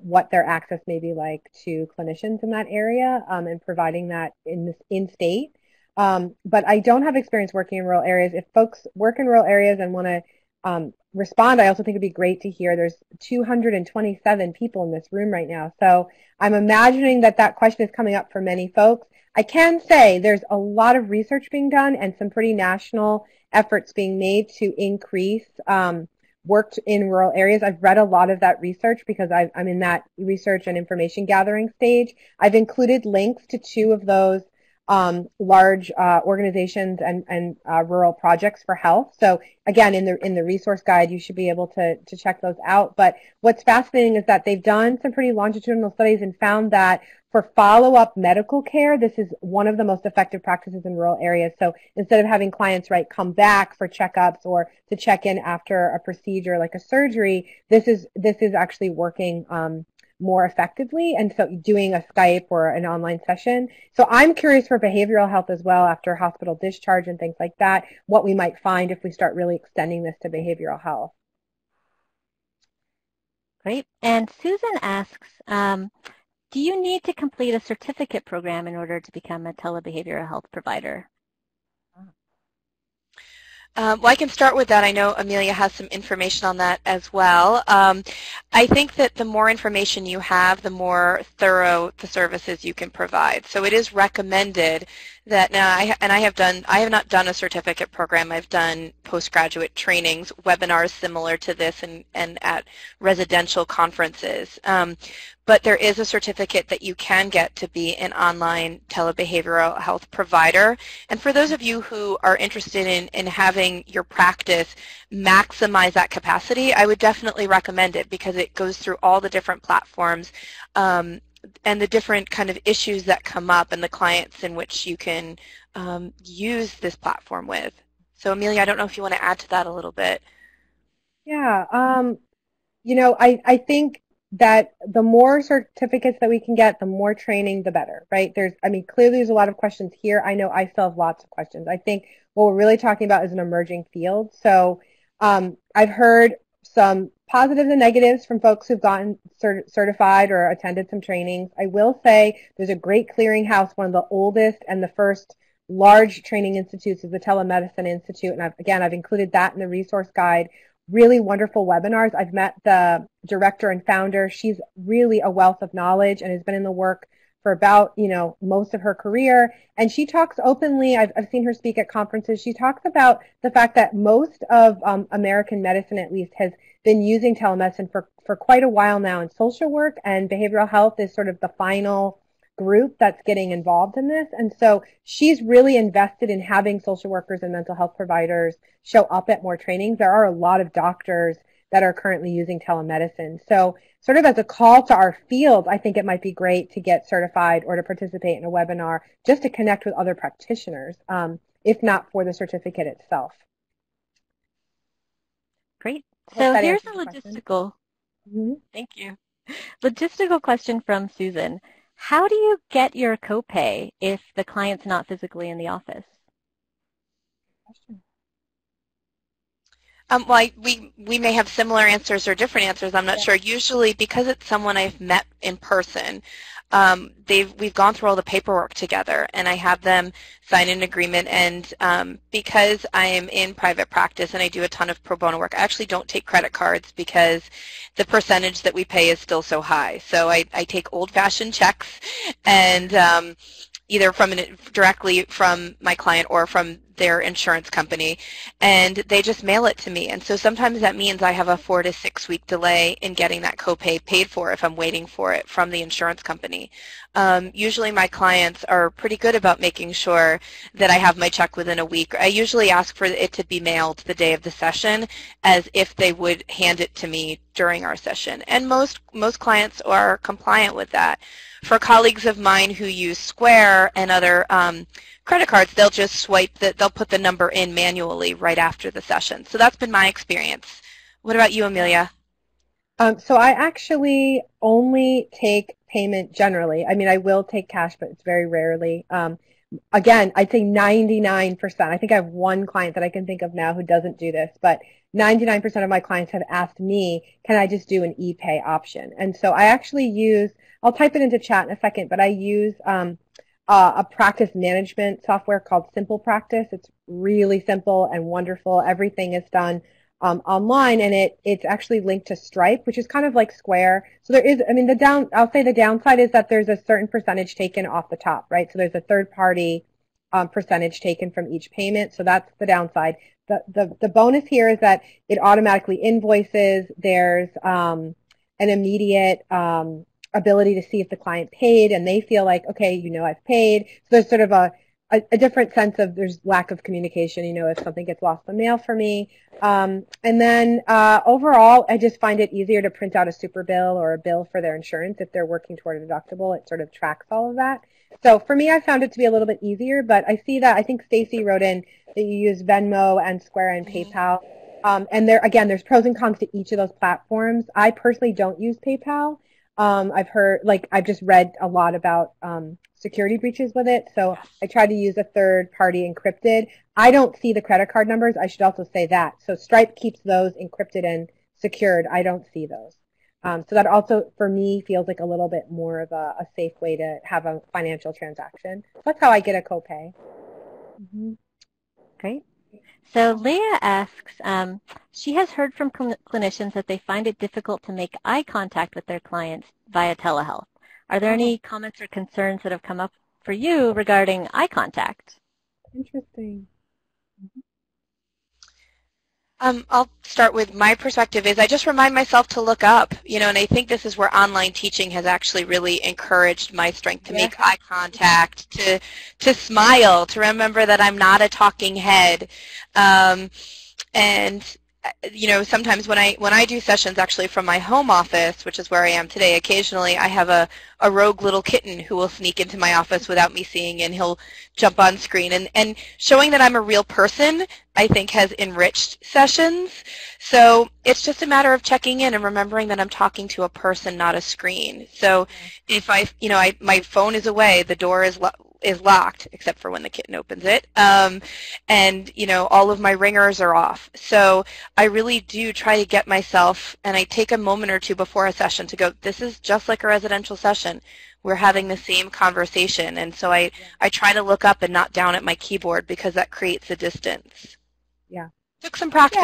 what their access may be like to clinicians in that area, and providing that in state. But I don't have experience working in rural areas. If folks work in rural areas and want to respond, I also think it'd be great to hear. There's 227 people in this room right now. So I'm imagining that that question is coming up for many folks. I can say there's a lot of research being done and some pretty national efforts being made to increase worked in rural areas. I've read a lot of that research because I'm in that research and information gathering stage. I've included links to two of those large organizations and rural projects for health. So again, in the resource guide, you should be able to check those out. But what's fascinating is that they've done some pretty longitudinal studies and found that for follow-up medical care, this is one of the most effective practices in rural areas. So instead of having clients come back for checkups or to check in after a procedure like a surgery, this is actually working more effectively, and so doing a Skype or an online session. So I'm curious for behavioral health as well, after hospital discharge and things like that, what we might find if we start really extending this to behavioral health. Great. And Susan asks, do you need to complete a certificate program in order to become a telebehavioral health provider? Well, I can start with that. I know Amelia has some information on that as well. I think that the more information you have, the more thorough the services you can provide. So it is recommended that I have not done a certificate program. I've done postgraduate trainings, webinars similar to this, and at residential conferences. But there is a certificate that you can get to be an online telebehavioral health provider. And for those of you who are interested in having your practice maximize that capacity, I would definitely recommend it because it goes through all the different platforms and the different kind of issues that come up and the clients in which you can use this platform with. So Amelia, I don't know if you want to add to that a little bit. Yeah, you know, I think that the more certificates that we can get, the more training, the better, right? Clearly there's a lot of questions here. I know I still have lots of questions. I think what we're really talking about is an emerging field. So I've heard some positives and negatives from folks who've gotten certified or attended some trainings. I will say there's a great clearinghouse, one of the oldest and the first large training institutes is the Telemedicine Institute. And I've included that in the resource guide. Really wonderful webinars. I've met the director and founder. She's really a wealth of knowledge and has been in the work for about, most of her career. And she talks openly. I've seen her speak at conferences. She talks about the fact that most of American medicine, at least, has been using telemedicine for quite a while now in social work, and behavioral health is sort of the final group that's getting involved in this. And so she's really invested in having social workers and mental health providers show up at more trainings. There are a lot of doctors that are currently using telemedicine. So sort of as a call to our field, I think it might be great to get certified or to participate in a webinar just to connect with other practitioners, if not for the certificate itself. Great. So here's a logistical question. Thank you. Logistical question from Susan. How do you get your copay if the client's not physically in the office? Well, we may have similar answers or different answers. I'm not sure. Usually, because it's someone I've met in person, we've gone through all the paperwork together, and I have them sign an agreement. And because I am in private practice and I do a ton of pro bono work, I actually don't take credit cards because the percentage that we pay is still so high. So I take old-fashioned checks, and either directly from my client or from their insurance company, and they just mail it to me. And so sometimes that means I have a 4 to 6 week delay in getting that copay paid for if I'm waiting for it from the insurance company. Usually my clients are pretty good about making sure that I have my check within a week. I usually ask for it to be mailed the day of the session as if they would hand it to me during our session. And most clients are compliant with that. For colleagues of mine who use Square and other credit cards, they'll just swipe that. They'll put the number in manually right after the session. So that's been my experience. What about you, Amelia? So I actually only take payment generally. I mean, I will take cash, but it's very rarely. Again, I'd say 99%. I think I have one client that I can think of now who doesn't do this, but 99% of my clients have asked me, can I just do an e-pay option? And so I actually use, I'll type it into chat in a second, but I use a practice management software called Simple Practice. It's really simple and wonderful. Everything is done online, and it's actually linked to Stripe, which is kind of like Square. So there is, I mean, I'll say the downside is that there's a certain percentage taken off the top, right? So there's a third-party percentage taken from each payment. So that's the downside. The bonus here is that it automatically invoices. There's an immediate ability to see if the client paid, and they feel like, okay, you know, I've paid. So there's sort of a different sense of there's lack of communication, you know, if something gets lost in the mail for me. And then overall, I just find it easier to print out a super bill or a bill for their insurance if they're working toward a deductible. It sort of tracks all of that. So for me, I found it to be a little bit easier, but I see that, I think Stacy wrote in that you use Venmo and Square and PayPal. And there, again, there's pros and cons to each of those platforms. I personally don't use PayPal. I've heard, like, I've just read a lot about security breaches with it, so I try to use a third-party encrypted. I don't see the credit card numbers. I should also say that. So Stripe keeps those encrypted and secured. I don't see those. So that also, for me, feels like a little bit more of a safe way to have a financial transaction. So that's how I get a copay. Mm-hmm. Great. So Leah asks, she has heard from clinicians that they find it difficult to make eye contact with their clients via telehealth. Are there any comments or concerns that have come up for you regarding eye contact? Interesting. Mm-hmm. I'll start with my perspective is I just remind myself to look up, you know, and I think this is where online teaching has actually really encouraged my strength to make eye contact, to smile, to remember that I'm not a talking head. And, you know, sometimes when I do sessions actually from my home office, which is where I am today, occasionally I have a rogue little kitten who will sneak into my office without me seeing, and he'll jump on screen. And showing that I'm a real person, I think, has enriched sessions. So it's just a matter of checking in and remembering that I'm talking to a person, not a screen. So if I, you know, my phone is away, the door is locked, except for when the kitten opens it, and, you know, all of my ringers are off. So I really do try to get myself, and I take a moment or two before a session to go, this is just like a residential session. We're having the same conversation. And so I try to look up and not down at my keyboard, because that creates a distance. Yeah. Took some practice.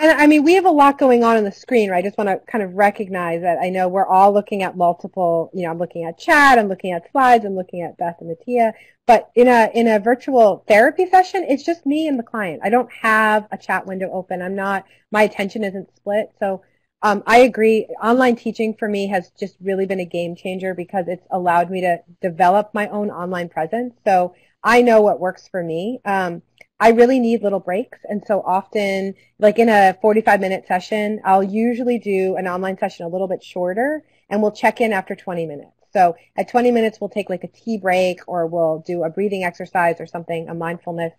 Yeah. And I mean, we have a lot going on the screen, right? I just want to kind of recognize that I know we're all looking at multiple, you know, I'm looking at chat, I'm looking at slides, I'm looking at Beth and Mattia. But in a virtual therapy session, it's just me and the client. I don't have a chat window open. I'm not, my attention isn't split. So I agree. Online teaching for me has just really been a game changer, because it's allowed me to develop my own online presence. So I know what works for me. I really need little breaks, and so often, like in a 45-minute session, I'll usually do an online session a little bit shorter, and we'll check in after 20 minutes. So at 20 minutes, we'll take like a tea break, or we'll do a breathing exercise or something, a mindfulness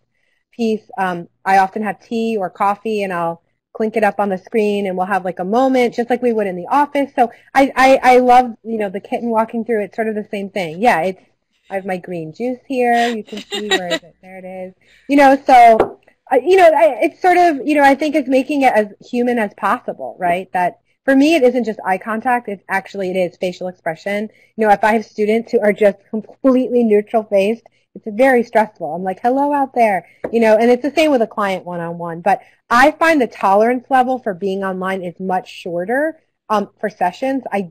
piece. I often have tea or coffee, and I'll clink it up on the screen, and we'll have like a moment, just like we would in the office. So I love, you know, the kitten walking through. It's sort of the same thing. Yeah, it's, I have my green juice here. You can see where is it? There it is. You know, so you know, it's sort of, you know, I think it's making it as human as possible, right? That for me, it isn't just eye contact. It's actually, it is facial expression. You know, if I have students who are just completely neutral faced, it's very stressful. I'm like, hello out there, you know, and it's the same with a client one-on-one. But I find the tolerance level for being online is much shorter for sessions. I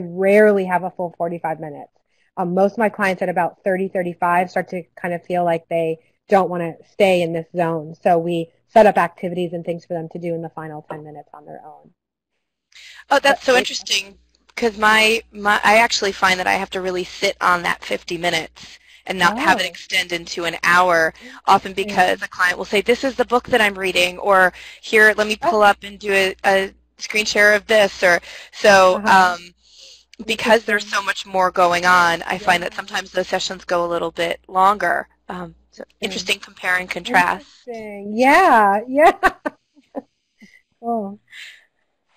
rarely have a full 45 minutes. Most of my clients at about 30, 35 start to kind of feel like they don't want to stay in this zone. So we set up activities and things for them to do in the final 10 minutes on their own. Oh, that's so interesting, because I actually find that I have to really sit on that 50 minutes and not have it extend into an hour, often because a client will say, this is the book that I'm reading, or here, let me pull up and do a screen share of this, or so. Because there's so much more going on, I find that sometimes those sessions go a little bit longer. So interesting compare and contrast. Yeah, yeah. Cool.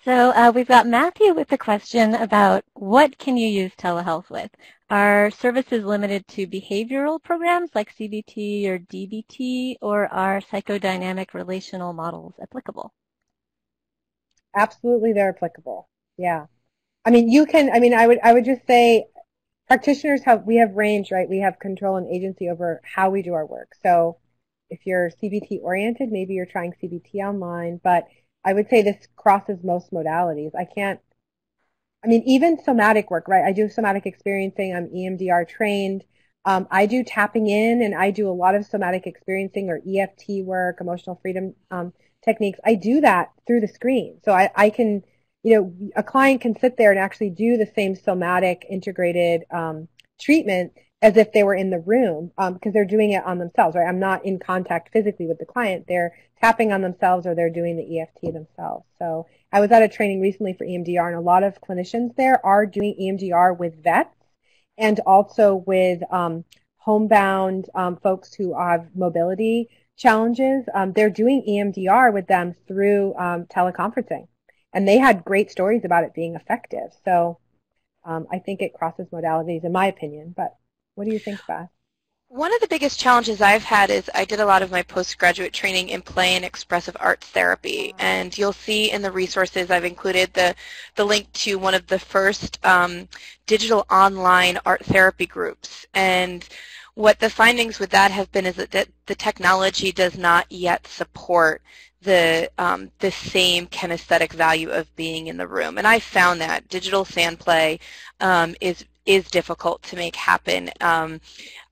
So we've got Matthew with a question about what can you use telehealth with? Are services limited to behavioral programs like CBT or DBT, or are psychodynamic relational models applicable? Absolutely, they're applicable. Yeah. I mean, you can, I mean, I would just say practitioners have, we have range, right? We have control and agency over how we do our work. So if you're CBT oriented, maybe you're trying CBT online, but I would say this crosses most modalities. Even somatic work, right? I do somatic experiencing. I'm EMDR trained. I do tapping in, and I do a lot of somatic experiencing or EFT work, emotional freedom techniques. I do that through the screen. So I can, you know, a client can sit there and actually do the same somatic integrated treatment as if they were in the room, because they're doing it on themselves, right? I'm not in contact physically with the client. They're tapping on themselves, or they're doing the EFT themselves. So I was at a training recently for EMDR, and a lot of clinicians there are doing EMDR with vets and also with homebound folks who have mobility challenges. They're doing EMDR with them through teleconferencing. And they had great stories about it being effective. So I think it crosses modalities, in my opinion. But what do you think, Beth? One of the biggest challenges I've had is I did a lot of my postgraduate training in play and expressive arts therapy. And you'll see in the resources I've included the link to one of the first digital online art therapy groups. And what the findings with that have been is that the technology does not yet support the same kinesthetic value of being in the room. And I found that digital sand play is difficult to make happen.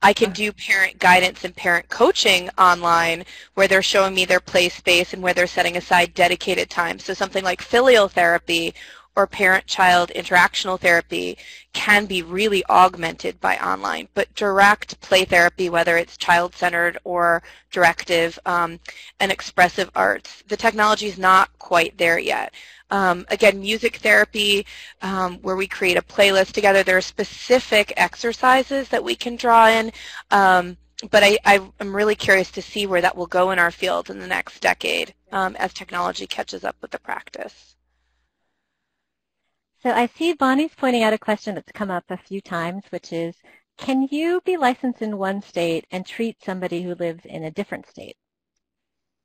I can do parent guidance and parent coaching online, where they're showing me their play space and where they're setting aside dedicated time. So something like filial therapy or parent-child interactional therapy can be really augmented by online. But direct play therapy, whether it's child-centered or directive and expressive arts, the technology is not quite there yet. Again, music therapy, where we create a playlist together, there are specific exercises that we can draw in, but I'm really curious to see where that will go in our field in the next decade as technology catches up with the practice. So I see Bonnie's pointing out a question that's come up a few times, which is, can you be licensed in one state and treat somebody who lives in a different state?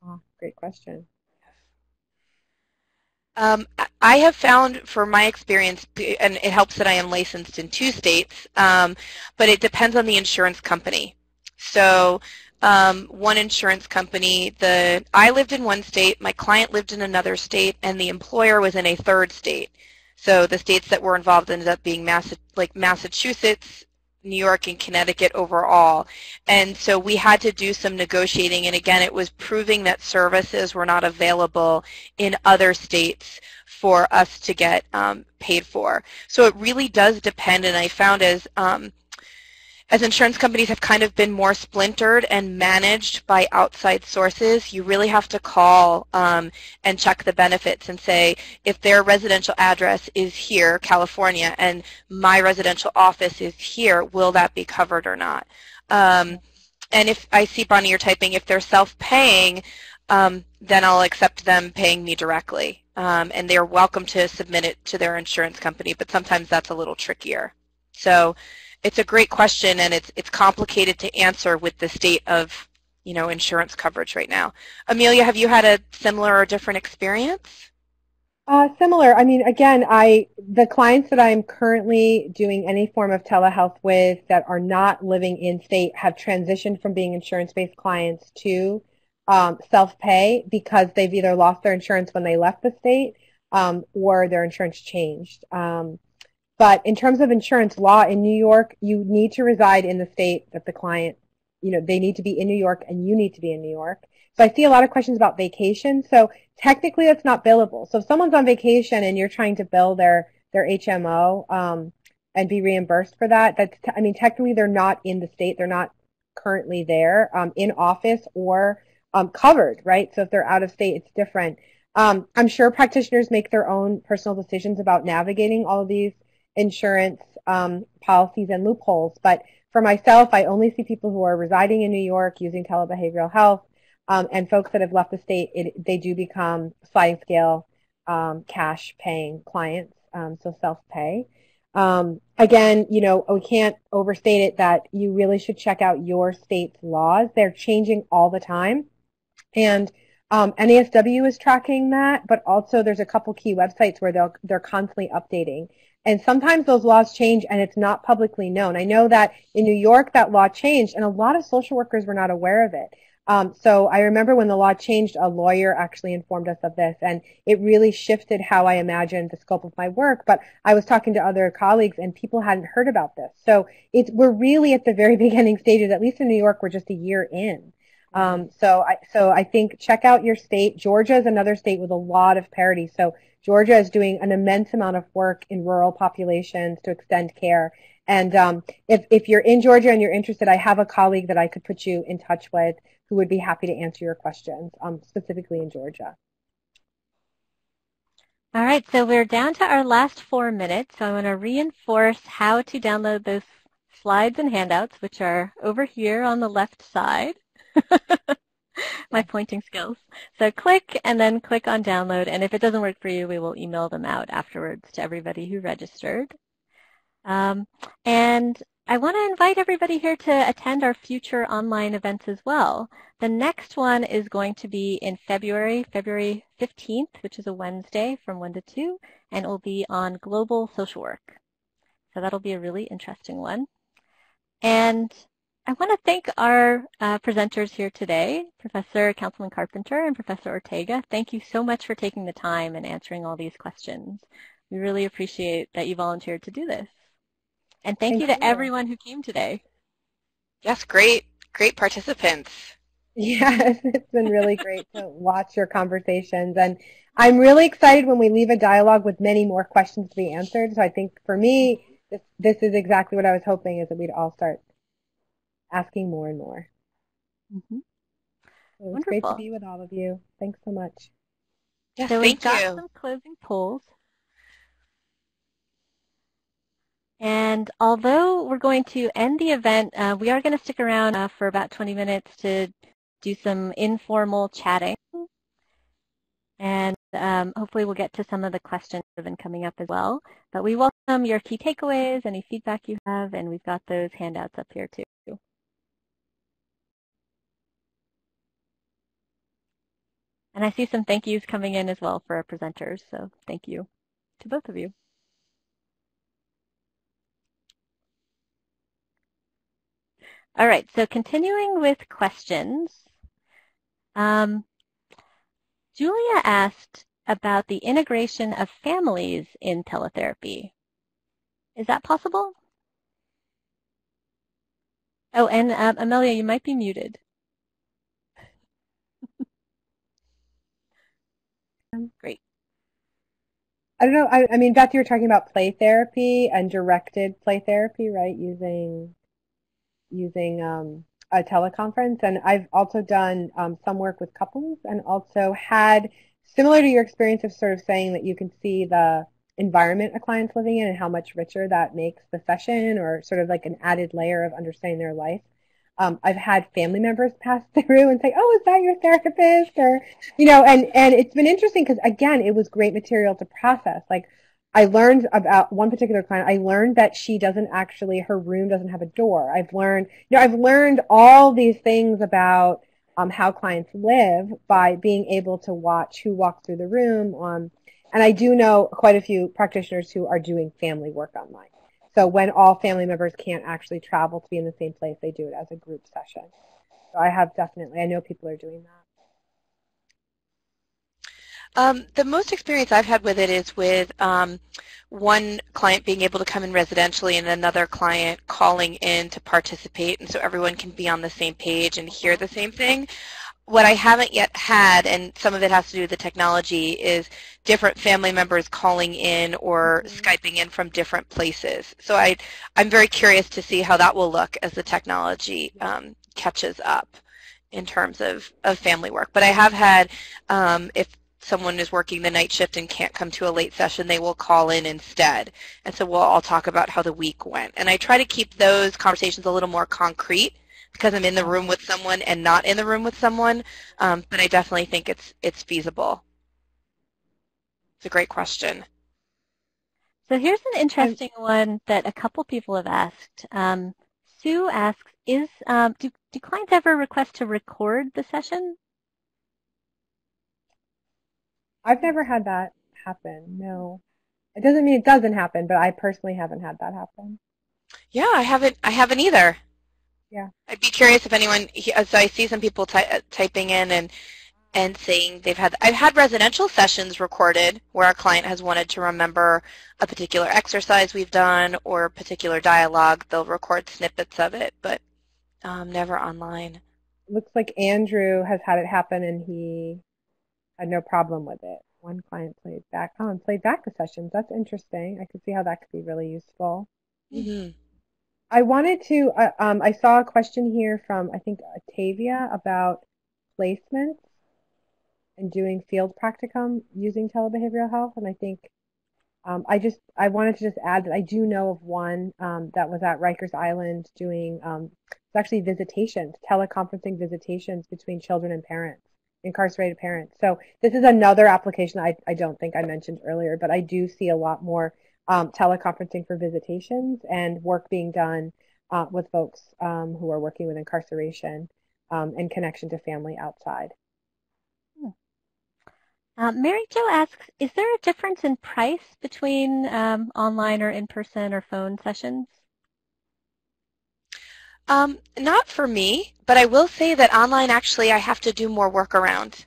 Oh, great question. I have found, for my experience, and it helps that I am licensed in 2 states, but it depends on the insurance company. So one insurance company, I lived in one state, my client lived in another state, and the employer was in a 3rd state. So the states that were involved ended up being Massachusetts, New York, and Connecticut overall. And so we had to do some negotiating. And again, it was proving that services were not available in other states for us to get paid for. So it really does depend. And I found as insurance companies have kind of been more splintered and managed by outside sources, you really have to call and check the benefits and say, if their residential address is here, California, and my residential office is here, will that be covered or not? And if I see, Bonnie, you're typing, if they're self-paying, then I'll accept them paying me directly. And they're welcome to submit it to their insurance company, but sometimes that's a little trickier. So it's a great question, and it's complicated to answer with the state of, you know, insurance coverage right now. Amelia, have you had a similar or different experience? Similar. I mean, again, the clients that I'm currently doing any form of telehealth with that are not living in state have transitioned from being insurance-based clients to self-pay because they've either lost their insurance when they left the state or their insurance changed. But in terms of insurance law in New York, you need to reside in the state that the client, you know, they need to be in New York and you need to be in New York. So I see a lot of questions about vacation. So technically that's not billable. So if someone's on vacation and you're trying to bill their HMO and be reimbursed for that, that's, I mean, technically they're not in the state. They're not currently there in office or covered, right? So if they're out of state, it's different. I'm sure practitioners make their own personal decisions about navigating all of these insurance policies and loopholes. But for myself, I only see people who are residing in New York using telebehavioral health. And folks that have left the state, they do become sliding scale cash paying clients, so self-pay. Again, you know, we can't overstate it that you really should check out your state's laws. They're changing all the time. And NASW is tracking that, but also there's a couple key websites where they're constantly updating. And sometimes those laws change and it's not publicly known. I know that in New York that law changed and a lot of social workers were not aware of it. So I remember when the law changed, a lawyer actually informed us of this, and it really shifted how I imagined the scope of my work. But I was talking to other colleagues, and people hadn't heard about this. So we're really at the very beginning stages. At least in New York, we're just a year in. So I think check out your state. Georgia is another state with a lot of parity. So Georgia is doing an immense amount of work in rural populations to extend care. And if you're in Georgia and you're interested, I have a colleague that I could put you in touch with who would be happy to answer your questions, specifically in Georgia. All right, so we're down to our last 4 minutes. So I want to reinforce how to download those slides and handouts, which are over here on the left side, my pointing skills. So click and then click on download. And if it doesn't work for you, we will email them out afterwards to everybody who registered. And I want to invite everybody here to attend our future online events as well. The next one is going to be in February, February 15th, which is a Wednesday from 1 to 2, and it will be on global social work. So that'll be a really interesting one. And I want to thank our presenters here today, Professor Counselman-Carpenter and Professor Ortega. Thank you so much for taking the time and answering all these questions. We really appreciate that you volunteered to do this. And thank you to everyone who came today. Yes, great participants. Yes, it's been really great to watch your conversations. And I'm really excited when we leave a dialogue with many more questions to be answered. So I think for me, this is exactly what I was hoping, is that we'd all start asking more and more. Mm-hmm. It was wonderful. Great to be with all of you. Thanks so much. Yes, so we've got some closing polls. And although we're going to end the event, we are going to stick around for about 20 minutes to do some informal chatting. And hopefully we'll get to some of the questions that have been coming up as well. But we welcome your key takeaways, any feedback you have, and we've got those handouts up here too. And I see some thank yous coming in as well for our presenters, so thank you to both of you. All right, so continuing with questions, Julia asked about the integration of families in teletherapy. Is that possible? Oh, and Amelia, you might be muted. Great. I don't know. I mean, Beth, you were talking about play therapy and directed play therapy, right, using a teleconference, and I've also done some work with couples, and also had, similar to your experience of sort of saying that you can see the environment a client's living in and how much richer that makes the session, or sort of like an added layer of understanding their life. I've had family members pass through and say, oh, is that your therapist? Or, you know, and it's been interesting because, again, it was great material to process. Like, I learned about one particular client, I learned that she doesn't actually, her room doesn't have a door. I've learned, you know, I've learned all these things about how clients live by being able to watch who walks through the room. And I do know quite a few practitioners who are doing family work online. So when all family members can't actually travel to be in the same place, they do it as a group session. So I have definitely, I know people are doing that. The most experience I've had with it is with one client being able to come in residentially and another client calling in to participate, and so everyone can be on the same page and hear the same thing. What I haven't yet had, and some of it has to do with the technology, is different family members calling in or Skyping in from different places. So I'm very curious to see how that will look as the technology catches up in terms of family work. But I have had, if someone is working the night shift and can't come to a late session, they will call in instead. And so we'll all talk about how the week went. And I try to keep those conversations a little more concrete because I'm in the room with someone and not in the room with someone. But I definitely think it's feasible. It's a great question. So here's an interesting one that a couple people have asked. Sue asks, do clients ever request to record the session? I've never had that happen, no. It doesn't mean it doesn't happen, but I personally haven't had that happen. Yeah, I haven't either. Yeah. I'd be curious if anyone, so I see some people typing in and saying they've had, I've had residential sessions recorded where a client has wanted to remember a particular exercise we've done or a particular dialogue. They'll record snippets of it, but never online. Looks like Andrew has had it happen and he had no problem with it. One client played back the sessions. That's interesting. I could see how that could be really useful. Mm-hmm. I wanted to, I saw a question here from, I think, Tavia about placements and doing field practicum using telebehavioral health. And I think I wanted to just add that I do know of one that was at Rikers Island doing, it's actually visitations, teleconferencing visitations between children and parents, incarcerated parents. So this is another application I don't think I mentioned earlier, but I do see a lot more teleconferencing for visitations and work being done with folks who are working with incarceration and connection to family outside. Mary Jo asks, is there a difference in price between online or in-person or phone sessions? Not for me, but I will say that online, actually, I have to do more work around.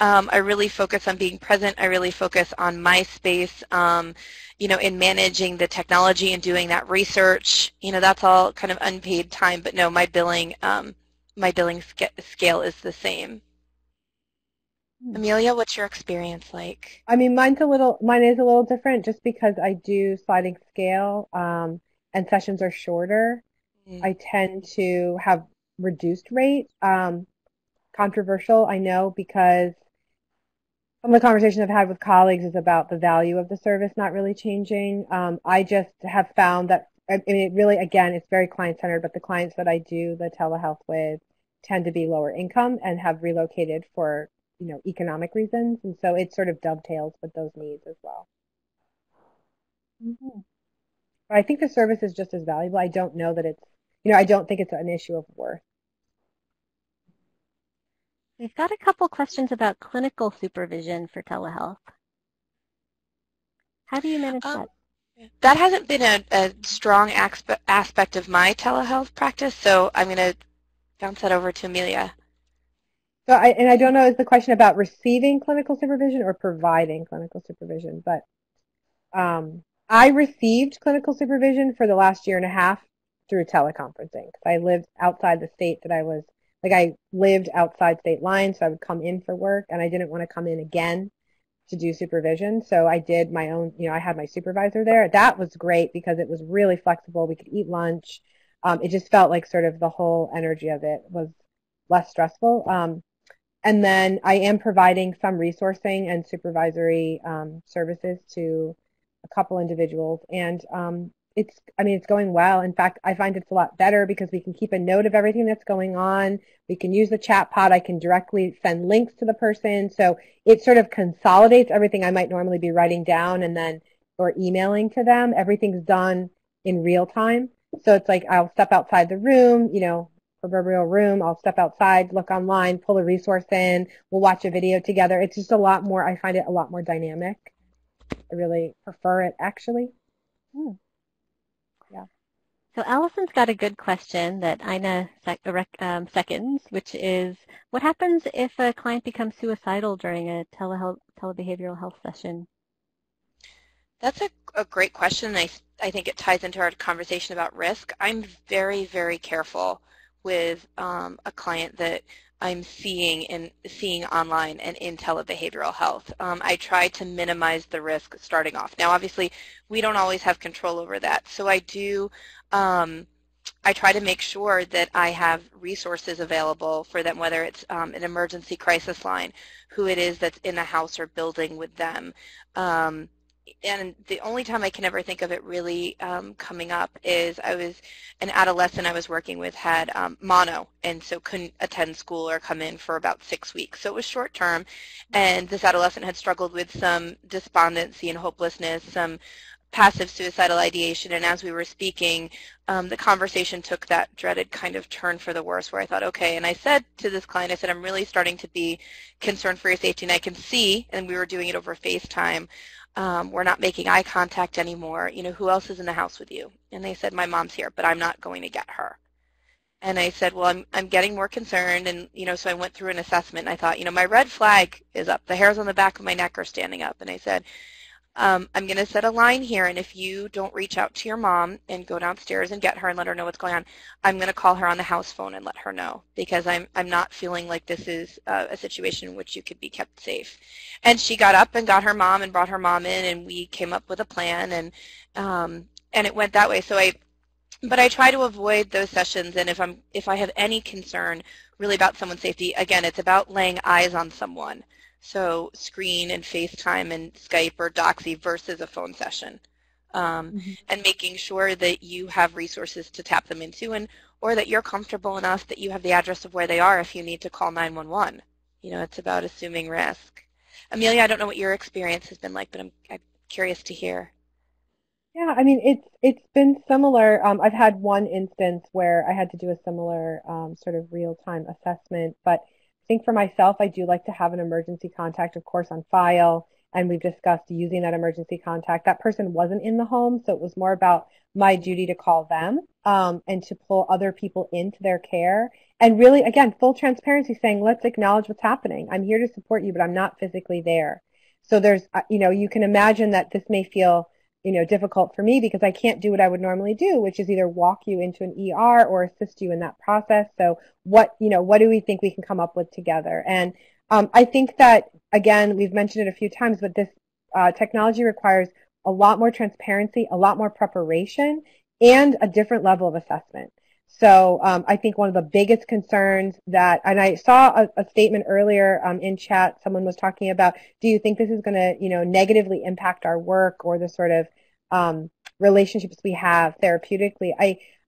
I really focus on being present. I really focus on my space, you know, in managing the technology and doing that research. You know, that's all kind of unpaid time, but no, my billing scale is the same. Amelia, what's your experience like? I mean, mine is a little different just because I do sliding scale and sessions are shorter. Mm-hmm. I tend to have reduced rate. Controversial, I know, because some of the conversations I've had with colleagues is about the value of the service not really changing. I just have found that, I mean, it really, again, it's very client-centered, but the clients that I do the telehealth with tend to be lower income and have relocated for, you know, economic reasons, and so it sort of dovetails with those needs as well. Mm-hmm. But I think the service is just as valuable. I don't know that it's, you know, I don't think it's an issue of worth. We've got a couple questions about clinical supervision for telehealth. How do you manage that? That hasn't been a strong aspect of my telehealth practice, so I'm going to bounce that over to Amelia. So I don't know, is the question about receiving clinical supervision or providing clinical supervision? But I received clinical supervision for the last year and a half through teleconferencing because I lived outside the state that I was, like I lived outside state lines, so I would come in for work and I didn't want to come in again to do supervision. So I did my own, you know, I had my supervisor there. That was great because it was really flexible. We could eat lunch. It just felt like sort of the whole energy of it was less stressful. And then I am providing some resourcing and supervisory services to a couple individuals. And it's going well. In fact, I find it's a lot better because we can keep a note of everything that's going on. We can use the chat pod. I can directly send links to the person. So it sort of consolidates everything I might normally be writing down and then or emailing to them. Everything's done in real time. So it's like I'll step outside the room, you know, proverbial room. I'll step outside, look online, pull a resource in. We'll watch a video together. It's just a lot more, I find it a lot more dynamic. I really prefer it, actually. Yeah. So Allison's got a good question that Ina seconds, which is, what happens if a client becomes suicidal during a telebehavioral health session? That's a great question. I think it ties into our conversation about risk. I'm very, very careful with a client that I'm seeing online and in telebehavioral health. I try to minimize the risk starting off. Now, obviously, we don't always have control over that, so I do. I try to make sure that I have resources available for them, whether it's an emergency crisis line, who it is that's in a house or building with them. And the only time I can ever think of it really coming up is I was an adolescent I was working with had mono, and so couldn't attend school or come in for about 6 weeks. So it was short term, and this adolescent had struggled with some despondency and hopelessness, some passive suicidal ideation, and as we were speaking, the conversation took that dreaded kind of turn for the worse where I thought, okay, and I said to this client, I said, I'm really starting to be concerned for your safety, and I can see, and we were doing it over FaceTime, we're not making eye contact anymore. You know, who else is in the house with you? And they said, my mom's here, but I'm not going to get her. And I said, well, I'm getting more concerned, and, you know, so I went through an assessment, and I thought, you know, my red flag is up. The hairs on the back of my neck are standing up. And I said, I'm going to set a line here, and if you don't reach out to your mom and go downstairs and get her and let her know what's going on, I'm going to call her on the house phone and let her know, because I'm not feeling like this is a situation in which you could be kept safe. And she got up and got her mom and brought her mom in, and we came up with a plan, and it went that way. So I try to avoid those sessions, and if I have any concern really about someone's safety, again, it's about laying eyes on someone. So screen and FaceTime and Skype or Doxy versus a phone session, and making sure that you have resources to tap them into, and or that you're comfortable enough that you have the address of where they are if you need to call 911. You know, it's about assuming risk. Amelia, I don't know what your experience has been like, but I'm curious to hear. Yeah, I mean, it's been similar. I've had one instance where I had to do a similar sort of real-time assessment, but I think for myself, I do like to have an emergency contact, of course, on file, and we've discussed using that emergency contact. That person wasn't in the home, so it was more about my duty to call them and to pull other people into their care. And really, again, full transparency, saying, let's acknowledge what's happening. I'm here to support you, but I'm not physically there. So there's, you know, you can imagine that this may feel, you know, difficult for me because I can't do what I would normally do, which is either walk you into an ER or assist you in that process. So what do we think we can come up with together? And I think that, again, we've mentioned it a few times, but this technology requires a lot more transparency, a lot more preparation, and a different level of assessment. So I think one of the biggest concerns that, and I saw a statement earlier in chat, someone was talking about, do you think this is going to, you know, negatively impact our work or the sort of relationships we have therapeutically?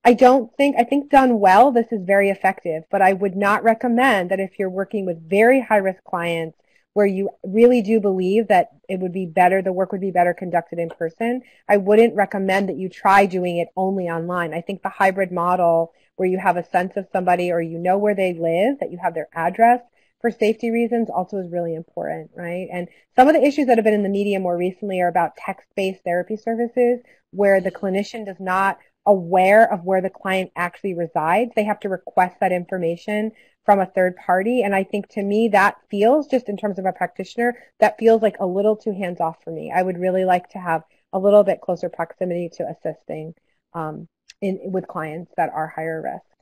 I don't think, I think done well, this is very effective, but I would not recommend that if you're working with very high-risk clients where you really do believe that it would be better, the work would be better conducted in person, I wouldn't recommend that you try doing it only online. I think the hybrid model where you have a sense of somebody or you know where they live, that you have their address for safety reasons also is really important, right? And some of the issues that have been in the media more recently are about text-based therapy services where the clinician is not aware of where the client actually resides. They have to request that information from a third party, and I think to me that feels, just in terms of a practitioner, that feels like a little too hands-off for me. I would really like to have a little bit closer proximity to assisting with clients that are higher risk.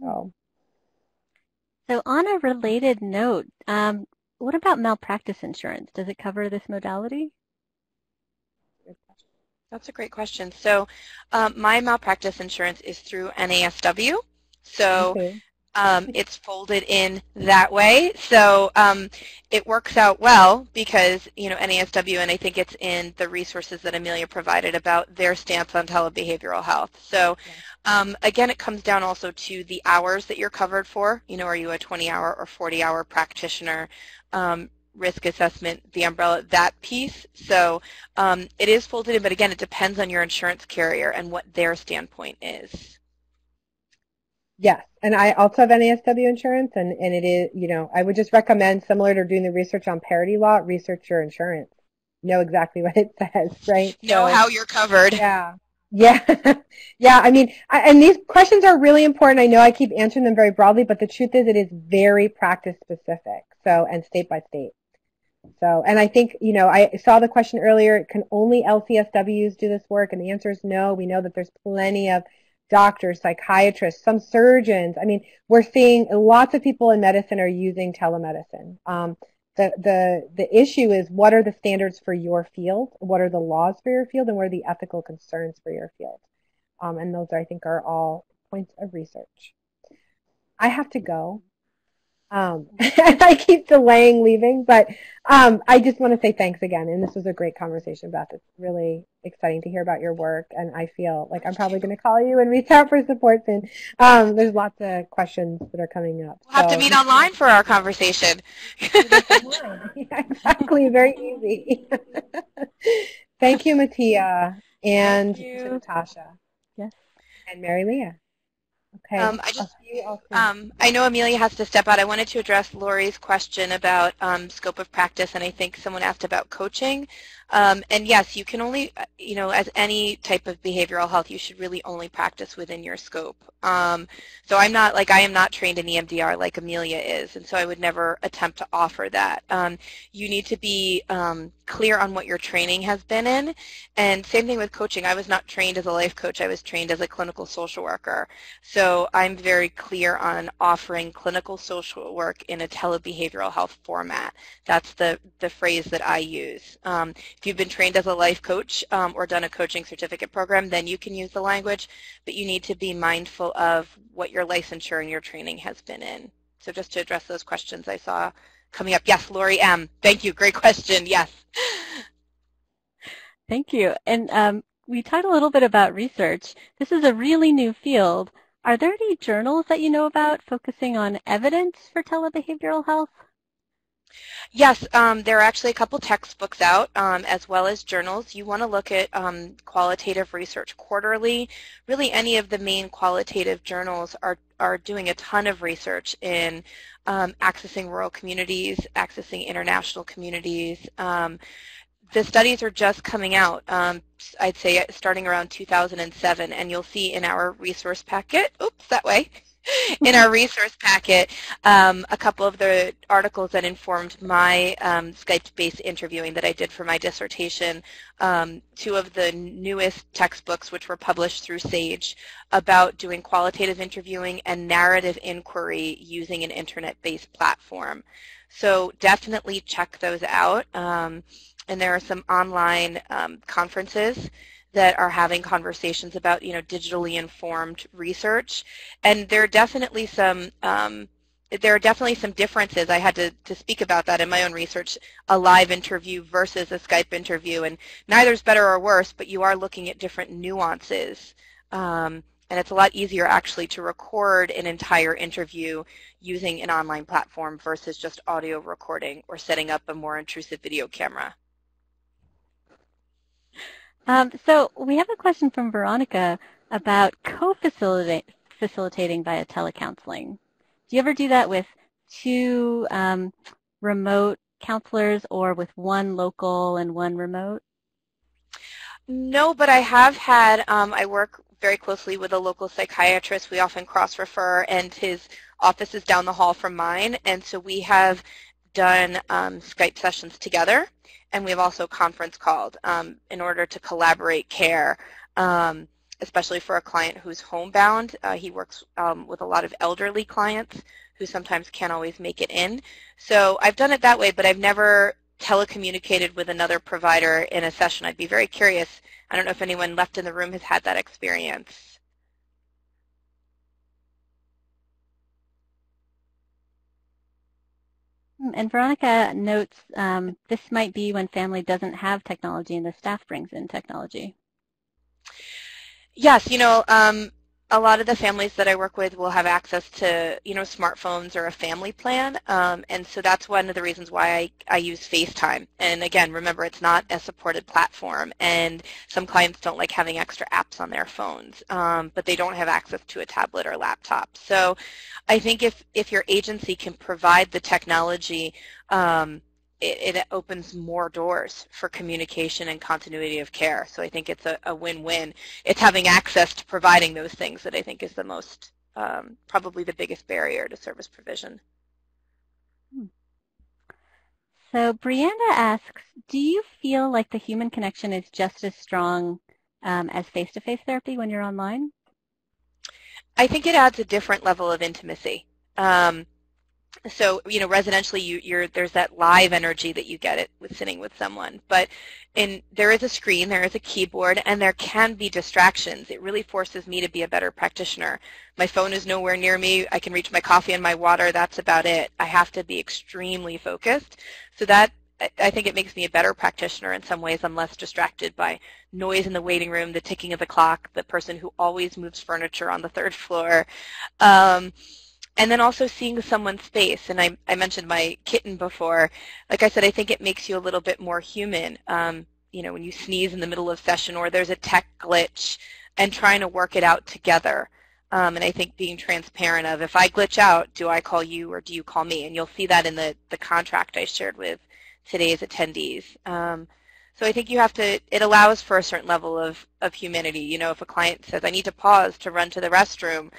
So on a related note, what about malpractice insurance? Does it cover this modality? That's a great question. So my malpractice insurance is through NASW. So it's folded in that way. So it works out well because, you know, NASW, and I think it's in the resources that Amelia provided about their stance on telebehavioral health. So again, it comes down also to the hours that you're covered for. You know, are you a 20-hour or 40-hour practitioner? Risk assessment, the umbrella, that piece. So it is folded in, but again, it depends on your insurance carrier and what their standpoint is. Yes, and I also have NASW insurance, and it is, you know, I would just recommend, similar to doing the research on parity law, research your insurance. Know exactly what it says, right? Know how you're covered. Yeah. Yeah, yeah. I mean, and these questions are really important. I know I keep answering them very broadly, but the truth is it is very practice specific, so, and state by state. So, and I think, you know, I saw the question earlier, can only LCSWs do this work? And the answer is no. We know that there's plenty of doctors, psychiatrists, some surgeons. I mean, we're seeing lots of people in medicine are using telemedicine. The issue is, what are the standards for your field? What are the laws for your field? And what are the ethical concerns for your field? And those, I think, are all points of research. I have to go. I keep delaying leaving, but I just want to say thanks again. And this was a great conversation, Beth. It's really exciting to hear about your work. And I feel like I'm probably going to call you and reach out for support. And there's lots of questions that are coming up. We'll have to meet online for our conversation. Yeah, exactly. Very easy. Thank you, Mattia, and to Natasha. Yes. And Mary Leah. Okay. I know Amelia has to step out. I wanted to address Lori's question about scope of practice, and I think someone asked about coaching. And yes, you can only, you know, as any type of behavioral health, you should really only practice within your scope. So I'm not, like, I am not trained in EMDR like Amelia is, and so I would never attempt to offer that. You need to be clear on what your training has been in, and same thing with coaching. I was not trained as a life coach. I was trained as a clinical social worker. So I'm very clear on offering clinical social work in a telebehavioral health format. That's the phrase that I use. If you've been trained as a life coach or done a coaching certificate program, then you can use the language, but you need to be mindful of what your licensure and your training has been in. So just to address those questions I saw coming up. Yes, Lori M. Thank you. Great question. Yes. Thank you. And we talked a little bit about research. This is a really new field. Are there any journals that you know about focusing on evidence for telebehavioral health? Yes, there are actually a couple textbooks out as well as journals. You want to look at Qualitative Research Quarterly. Really, any of the main qualitative journals are doing a ton of research in accessing rural communities, accessing international communities. The studies are just coming out, I'd say starting around 2007, and you'll see in our resource packet, oops, that way. In our resource packet, a couple of the articles that informed my Skype-based interviewing that I did for my dissertation, two of the newest textbooks, which were published through SAGE, about doing qualitative interviewing and narrative inquiry using an internet-based platform. So definitely check those out. And there are some online conferences that are having conversations about, you know, digitally informed research, and there are definitely some differences. I had to speak about that in my own research, a live interview versus a Skype interview, and neither's better or worse, but you are looking at different nuances, and it's a lot easier actually to record an entire interview using an online platform versus just audio recording or setting up a more intrusive video camera. So we have a question from Veronica about co-facilitating via telecounseling. Do you ever do that with two remote counselors or with one local and one remote? No, but I have had, I work very closely with a local psychiatrist. We often cross-refer, and his office is down the hall from mine, and so we have done Skype sessions together, and we've also conference called in order to collaborate care, especially for a client who's homebound. He works with a lot of elderly clients who sometimes can't always make it in. So I've done it that way, but I've never telecommunicated with another provider in a session. I'd be very curious. I don't know if anyone left in the room has had that experience. And Veronica notes this might be when family doesn't have technology and the staff brings in technology. Yes, you know, a lot of the families that I work with will have access to, you know, smartphones or a family plan, and so that's one of the reasons why I use FaceTime. And again, remember, it's not a supported platform, and some clients don't like having extra apps on their phones, but they don't have access to a tablet or laptop. So I think if your agency can provide the technology, it opens more doors for communication and continuity of care. So I think it's a win-win. It's having access to providing those things that I think is the most, probably the biggest barrier to service provision. So Brianna asks, do you feel like the human connection is just as strong as face-to-face therapy when you're online? I think it adds a different level of intimacy. So, you know, residentially, there's that live energy that you get with sitting with someone. But there is a screen, there is a keyboard, and there can be distractions. It really forces me to be a better practitioner. My phone is nowhere near me. I can reach my coffee and my water. That's about it. I have to be extremely focused. So that, I think it makes me a better practitioner in some ways. I'm less distracted by noise in the waiting room, the ticking of the clock, the person who always moves furniture on the third floor. And then also seeing someone's face, and I mentioned my kitten before. Like I said, I think it makes you a little bit more human. You know, when you sneeze in the middle of session or there's a tech glitch, and trying to work it out together. And I think being transparent of, if I glitch out, do I call you or do you call me? And you'll see that in the contract I shared with today's attendees. So I think you have to, it allows for a certain level of humanity. You know, if a client says, I need to pause to run to the restroom,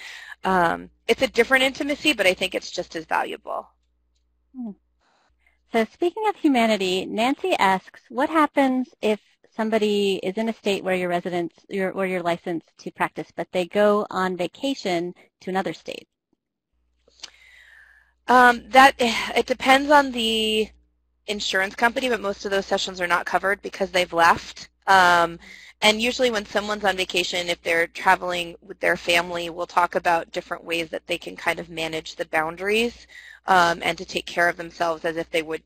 it's a different intimacy, but I think it's just as valuable. So speaking of humanity, Nancy asks, what happens if somebody is in a state where you're licensed to practice, but they go on vacation to another state? It depends on the insurance company, but most of those sessions are not covered because they've left. And usually when someone's on vacation, if they're traveling with their family, we'll talk about different ways that they can kind of manage the boundaries and to take care of themselves as if they were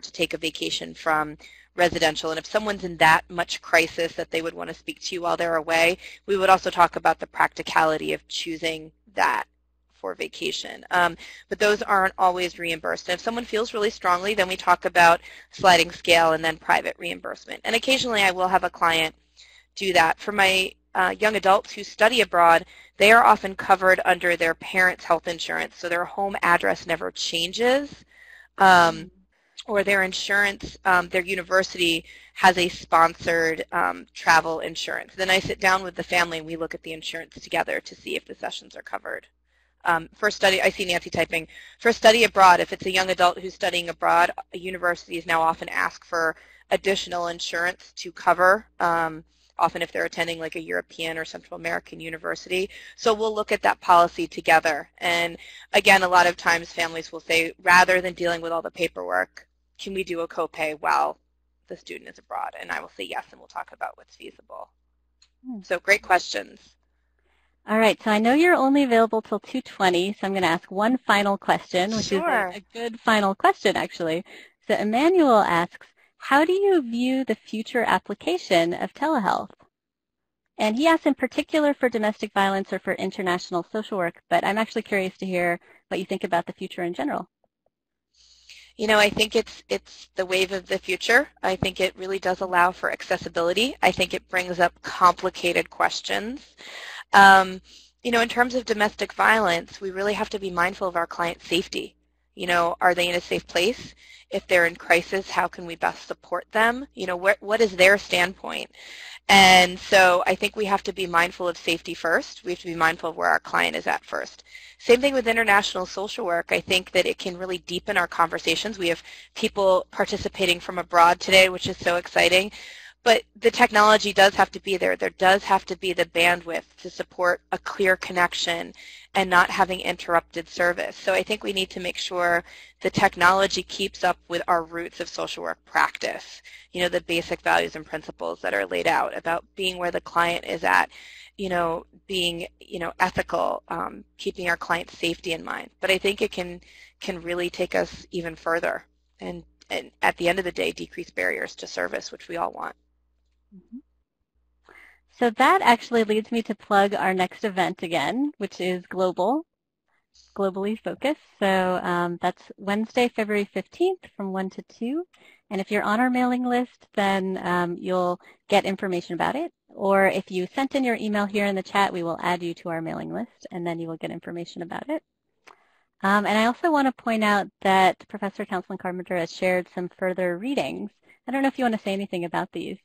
to take a vacation from residential. And if someone's in that much crisis that they would want to speak to you while they're away, we would also talk about the practicality of choosing that for vacation. But those aren't always reimbursed. And if someone feels really strongly, then we talk about sliding scale and then private reimbursement. And occasionally I will have a client do that. For my young adults who study abroad, they are often covered under their parents' health insurance, so their home address never changes. Or their insurance, their university has a sponsored travel insurance. Then I sit down with the family and we look at the insurance together to see if the sessions are covered. I see Nancy typing. For study abroad, if it's a young adult who's studying abroad, universities now often ask for additional insurance to cover, often if they're attending like a European or Central American university. So we'll look at that policy together. And again, a lot of times families will say, rather than dealing with all the paperwork, can we do a copay while the student is abroad? And I will say yes, and we'll talk about what's feasible. So great questions. All right, so I know you're only available till 2:20, so I'm going to ask one final question, which is a good final question, actually. So Emmanuel asks, how do you view the future application of telehealth? And he asks in particular for domestic violence or for international social work, but I'm actually curious to hear what you think about the future in general. You know, I think it's the wave of the future. I think it really does allow for accessibility. I think it brings up complicated questions. You know, in terms of domestic violence, we really have to be mindful of our client's safety. You know, are they in a safe place? If they're in crisis, how can we best support them? You know, what is their standpoint? And so I think we have to be mindful of safety first. We have to be mindful of where our client is at first. Same thing with international social work. I think that it can really deepen our conversations. We have people participating from abroad today, which is so exciting. But the technology does have to be there. There does have to be the bandwidth to support a clear connection and not having interrupted service. So I think we need to make sure the technology keeps up with our roots of social work practice, you know, the basic values and principles that are laid out about being where the client is at, you know, being, you know, ethical, keeping our client's safety in mind. But I think it can really take us even further and at the end of the day, decrease barriers to service, which we all want. Mm-hmm. So that actually leads me to plug our next event again, which is globally focused. So that's Wednesday, February 15th from 1 to 2. And if you're on our mailing list, then you'll get information about it. Or if you sent in your email here in the chat, we will add you to our mailing list, and then you will get information about it. And I also want to point out that Professor Counselman-Carpenter has shared some further readings. I don't know if you want to say anything about these.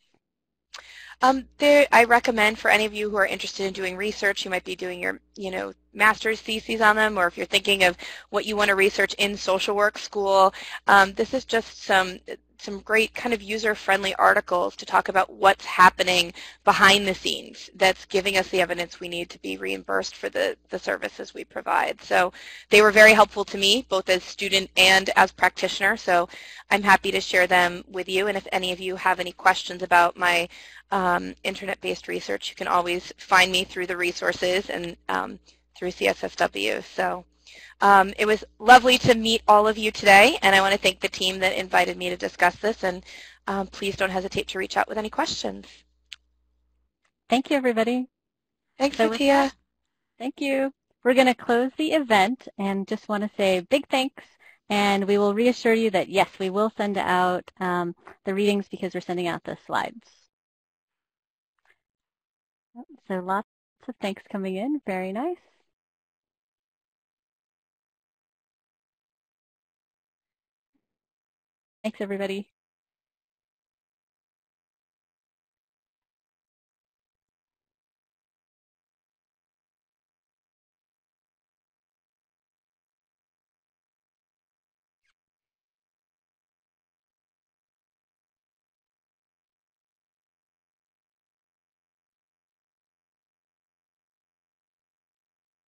I recommend for any of you who are interested in doing research, you might be doing your, you know, master's theses on them, or if you're thinking of what you want to research in social work school, this is just some great kind of user-friendly articles to talk about what's happening behind the scenes that's giving us the evidence we need to be reimbursed for the services we provide. So they were very helpful to me, both as student and as practitioner, so I'm happy to share them with you. And if any of you have any questions about my internet-based research, you can always find me through the resources and through CSSW. So it was lovely to meet all of you today, and I want to thank the team that invited me to discuss this, and please don't hesitate to reach out with any questions. Thank you, everybody. Thanks, Lucia. Thank you. We're going to close the event and just want to say big thanks, and we will reassure you that, yes, we will send out the readings because we're sending out the slides. So lots of thanks coming in. Very nice. Thanks, everybody.